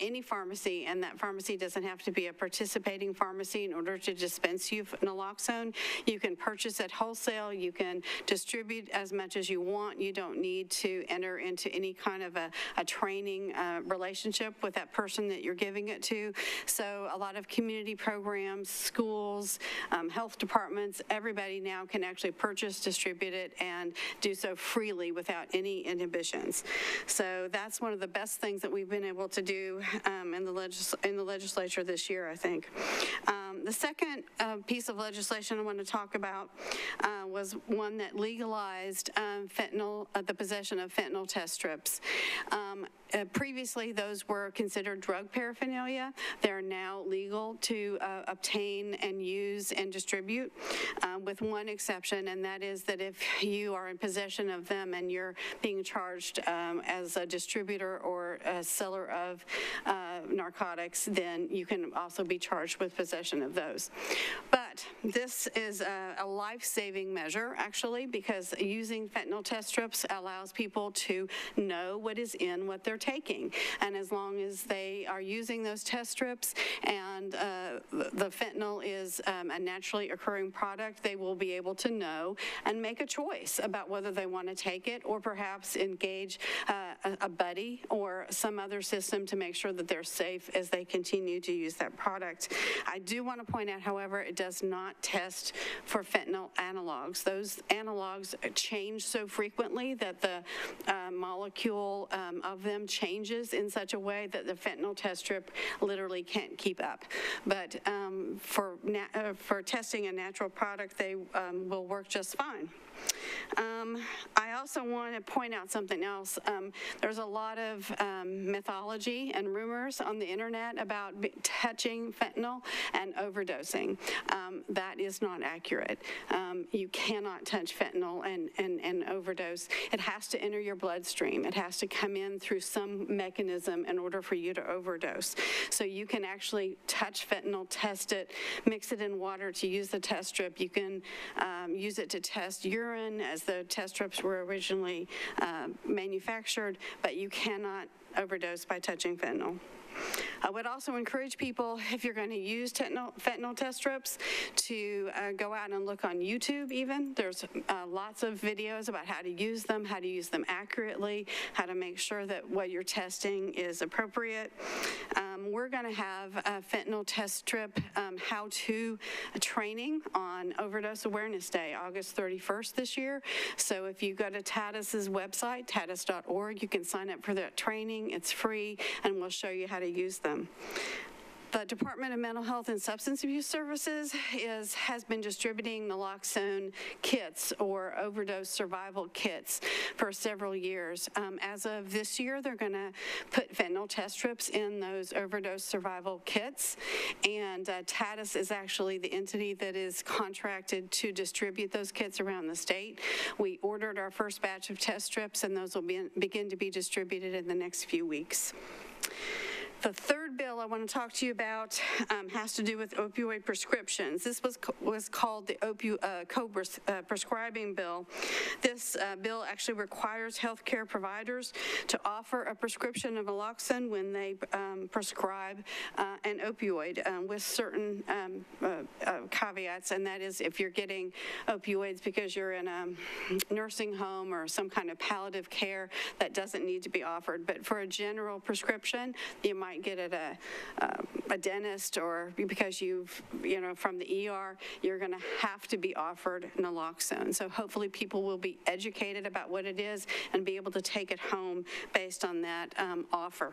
any pharmacy, and that pharmacy doesn't have to be a participating pharmacy in order to dispense you naloxone. You can purchase at wholesale, you can distribute as much as you want, you don't need to enter into any kind of a training relationship with that person that you're giving it to. So a lot of community programs, schools, health departments, everybody now can actually purchase, distribute it, and do so freely without any inhibitions. So that's one of the best things that we've been able to do in the legislature this year, I think. The second piece of legislation I want to talk about was one that legalized fentanyl, the possession of fentanyl test strips. Previously, those were considered drug paraphernalia. They're now legal to obtain and use and distribute, with one exception, and that is that if you are in possession of them and you're being charged as a distributor or a seller of narcotics, then you can also be charged with possession of those. But this is a life-saving measure, actually, because using fentanyl test strips allows people to know what is in what they're taking. And as long as they are using those test strips and the fentanyl is a naturally occurring product, they will be able to know and make a choice about whether they want to take it or perhaps engage a buddy or some other system to make sure that they're safe as they continue to use that product. I do want to point out, however, it does not test for fentanyl analogs. Those analogs change so frequently that the molecule of them changes in such a way that the fentanyl test strip literally can't keep up. But for testing a natural product, they will work just fine. I also want to point out something else. There's a lot of mythology and rumors on the internet about touching fentanyl and overdosing. That is not accurate. You cannot touch fentanyl and overdose. It has to enter your bloodstream. It has to come in through some mechanism in order for you to overdose. So you can actually touch fentanyl, test it, mix it in water to use the test strip. You can use it to test urine, as the test strips were originally manufactured, but you cannot overdose by touching fentanyl. I would also encourage people, if you're going to use fentanyl test strips, to go out and look on YouTube even. There's lots of videos about how to use them accurately, how to make sure that what you're testing is appropriate. We're going to have a fentanyl test strip how-to training on Overdose Awareness Day, August 31st this year. So if you go to TAADAS's website, TAADAS.org, you can sign up for that training. It's free, and we'll show you how to use them. The Department of Mental Health and Substance Abuse Services has been distributing naloxone kits or overdose survival kits for several years. As of this year, they're going to put fentanyl test strips in those overdose survival kits, and TAADAS is actually the entity that is contracted to distribute those kits around the state. We ordered our first batch of test strips, and those will begin to be distributed in the next few weeks. The third bill I want to talk to you about has to do with opioid prescriptions. This was called the co-prescribing bill. This bill actually requires healthcare providers to offer a prescription of naloxone when they prescribe an opioid with certain caveats, and that is if you're getting opioids because you're in a nursing home or some kind of palliative care, that doesn't need to be offered. But for a general prescription, you might get at a dentist, or because you've, from the ER, you're going to have to be offered naloxone. So hopefully people will be educated about what it is and be able to take it home based on that offer.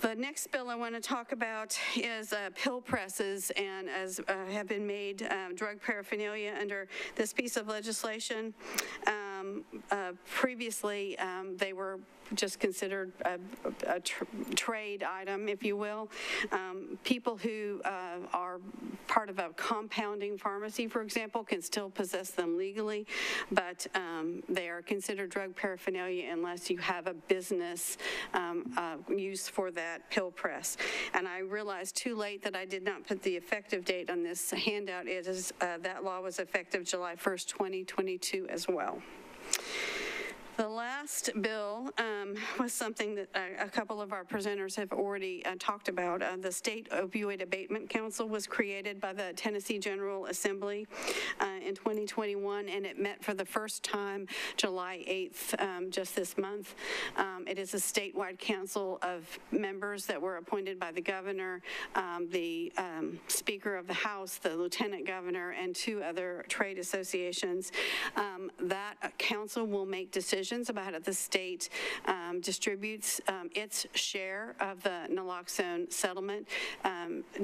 The next bill I want to talk about is pill presses, and as have been made drug paraphernalia under this piece of legislation. Previously, they were just considered a trade item, if you will. People who are part of a compounding pharmacy, for example, can still possess them legally, but they are considered drug paraphernalia unless you have a business use for that pill press. And I realized too late that I did not put the effective date on this handout. It is, that law was effective July 1st, 2022 as well. The last bill was something that a couple of our presenters have already talked about. The State Opioid Abatement Council was created by the Tennessee General Assembly in 2021, and it met for the first time July 8th, just this month. It is a statewide council of members that were appointed by the governor, the Speaker of the House, the Lieutenant Governor, and two other trade associations. That council will make decisions about how the state distributes its share of the naloxone settlement.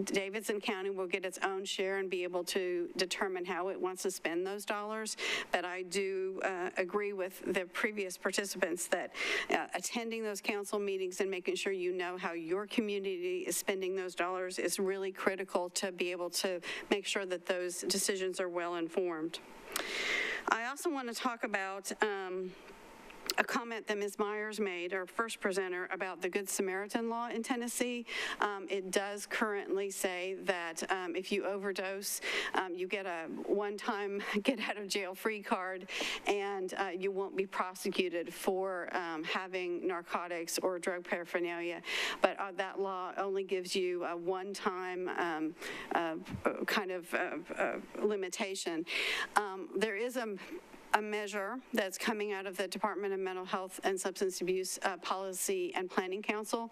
Davidson County will get its own share and be able to determine how it wants to spend those dollars. But I do agree with the previous participants that attending those council meetings and making sure you know how your community is spending those dollars is really critical to be able to make sure that those decisions are well informed. I also want to talk about a comment that Ms. Myers made, our first presenter, about the Good Samaritan law in Tennessee. It does currently say that if you overdose, you get a one-time get-out-of-jail-free card, and you won't be prosecuted for having narcotics or drug paraphernalia. But that law only gives you a one-time kind of limitation. There is a measure that's coming out of the Department of Mental Health and Substance Abuse Policy and Planning Council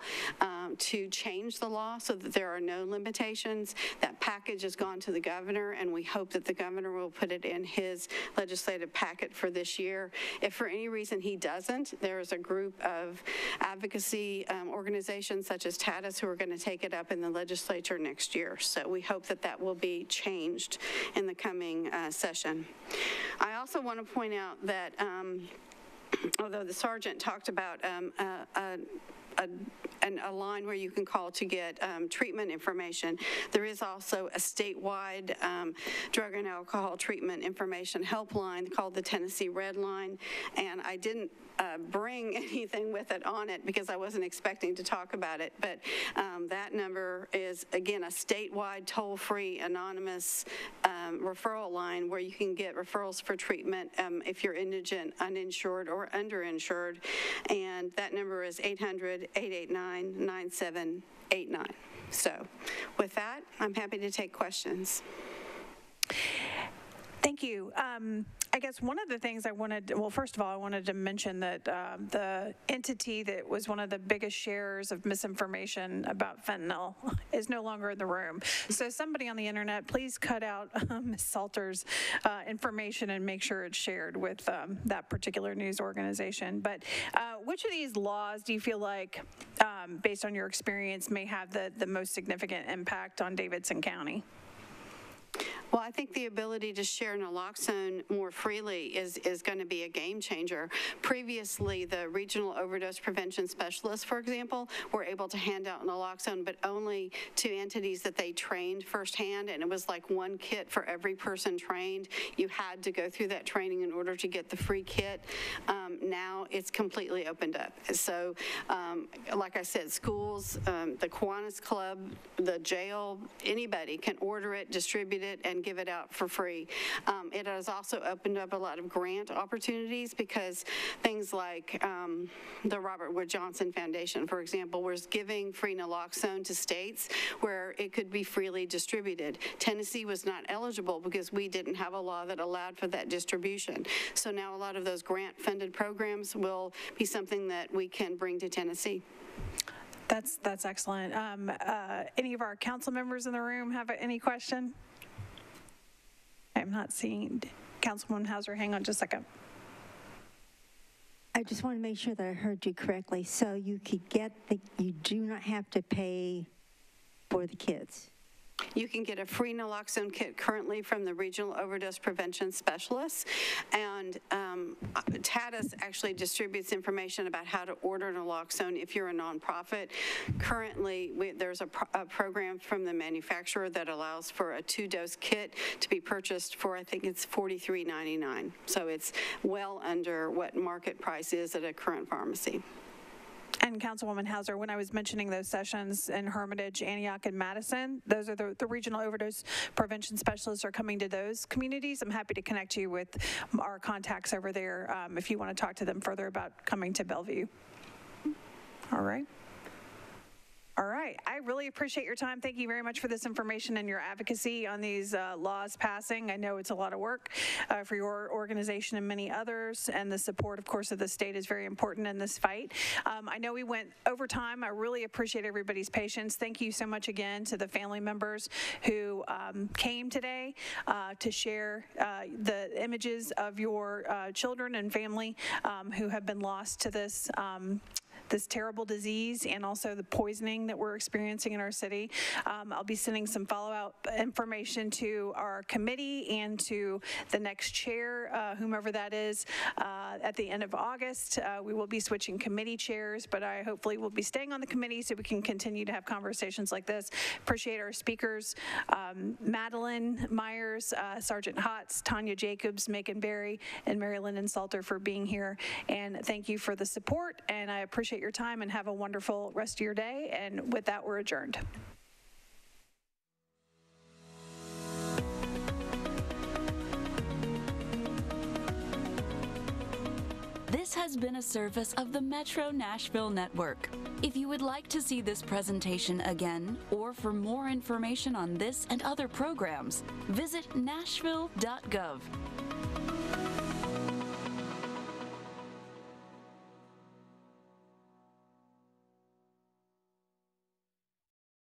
to change the law so that there are no limitations. That package has gone to the governor, and we hope that the governor will put it in his legislative packet for this year. If for any reason he doesn't, there is a group of advocacy organizations such as TAADAS who are going to take it up in the legislature next year. So we hope that that will be changed in the coming session. I also want to point out that although the sergeant talked about a line where you can call to get treatment information, there is also a statewide drug and alcohol treatment information helpline called the Tennessee Red Line, and I didn't bring anything with it on it because I wasn't expecting to talk about it, but that number is, again, a statewide toll-free anonymous referral line where you can get referrals for treatment if you're indigent, uninsured, or underinsured, and that number is 800-889-9789. So with that, I'm happy to take questions. Thank you. I guess one of the things I wanted, well, first of all, I wanted to mention that the entity that was one of the biggest sharers of misinformation about fentanyl is no longer in the room. So somebody on the internet, please cut out Ms. Salter's information and make sure it's shared with that particular news organization. But which of these laws do you feel like, based on your experience, may have the most significant impact on Davidson County? Well, I think the ability to share naloxone more freely is going to be a game changer. Previously, the regional overdose prevention specialists, for example, were able to hand out naloxone, but only to entities that they trained firsthand, and it was like one kit for every person trained. You had to go through that training in order to get the free kit. Now it's completely opened up. So, like I said, schools, the Kiwanis Club, the jail, anybody can order it, distribute it, and give it out for free. It has also opened up a lot of grant opportunities, because things like the Robert Wood Johnson Foundation, for example, was giving free naloxone to states where it could be freely distributed. Tennessee was not eligible because we didn't have a law that allowed for that distribution. So now a lot of those grant-funded programs will be something that we can bring to Tennessee. That's excellent. Any of our council members in the room have any question? I'm not seeing. Councilwoman Hauser, hang on just a second. I just want to make sure that I heard you correctly. So you could get the, you do not have to pay for the kits. You can get a free naloxone kit currently from the Regional Overdose Prevention Specialists, and TAADAS actually distributes information about how to order naloxone if you're a nonprofit. Currently, there's a program from the manufacturer that allows for a two-dose kit to be purchased for, I think it's $43.99. So it's well under what market price is at a current pharmacy. And Councilwoman Hauser, when I was mentioning those sessions in Hermitage, Antioch, and Madison, those are the regional overdose prevention specialists are coming to those communities. I'm happy to connect you with our contacts over there if you want to talk to them further about coming to Bellevue. All right. All right, I really appreciate your time. Thank you very much for this information and your advocacy on these laws passing. I know it's a lot of work for your organization and many others, and the support, of course, of the state is very important in this fight. I know we went over time. I really appreciate everybody's patience. Thank you so much again to the family members who came today to share the images of your children and family who have been lost to this this terrible disease, and also the poisoning that we're experiencing in our city. I'll be sending some follow-up information to our committee and to the next chair, whomever that is, at the end of August. We will be switching committee chairs, but I hopefully will be staying on the committee so we can continue to have conversations like this. Appreciate our speakers, Madeline Myers, Sergeant Hotz, Tanya Jacobs, Megan Barry, and Mary Lyndon Salter for being here. And thank you for the support, and I appreciate your time, and have a wonderful rest of your day. And with that, we're adjourned. This has been a service of the Metro Nashville Network. If you would like to see this presentation again, or for more information on this and other programs, visit nashville.gov.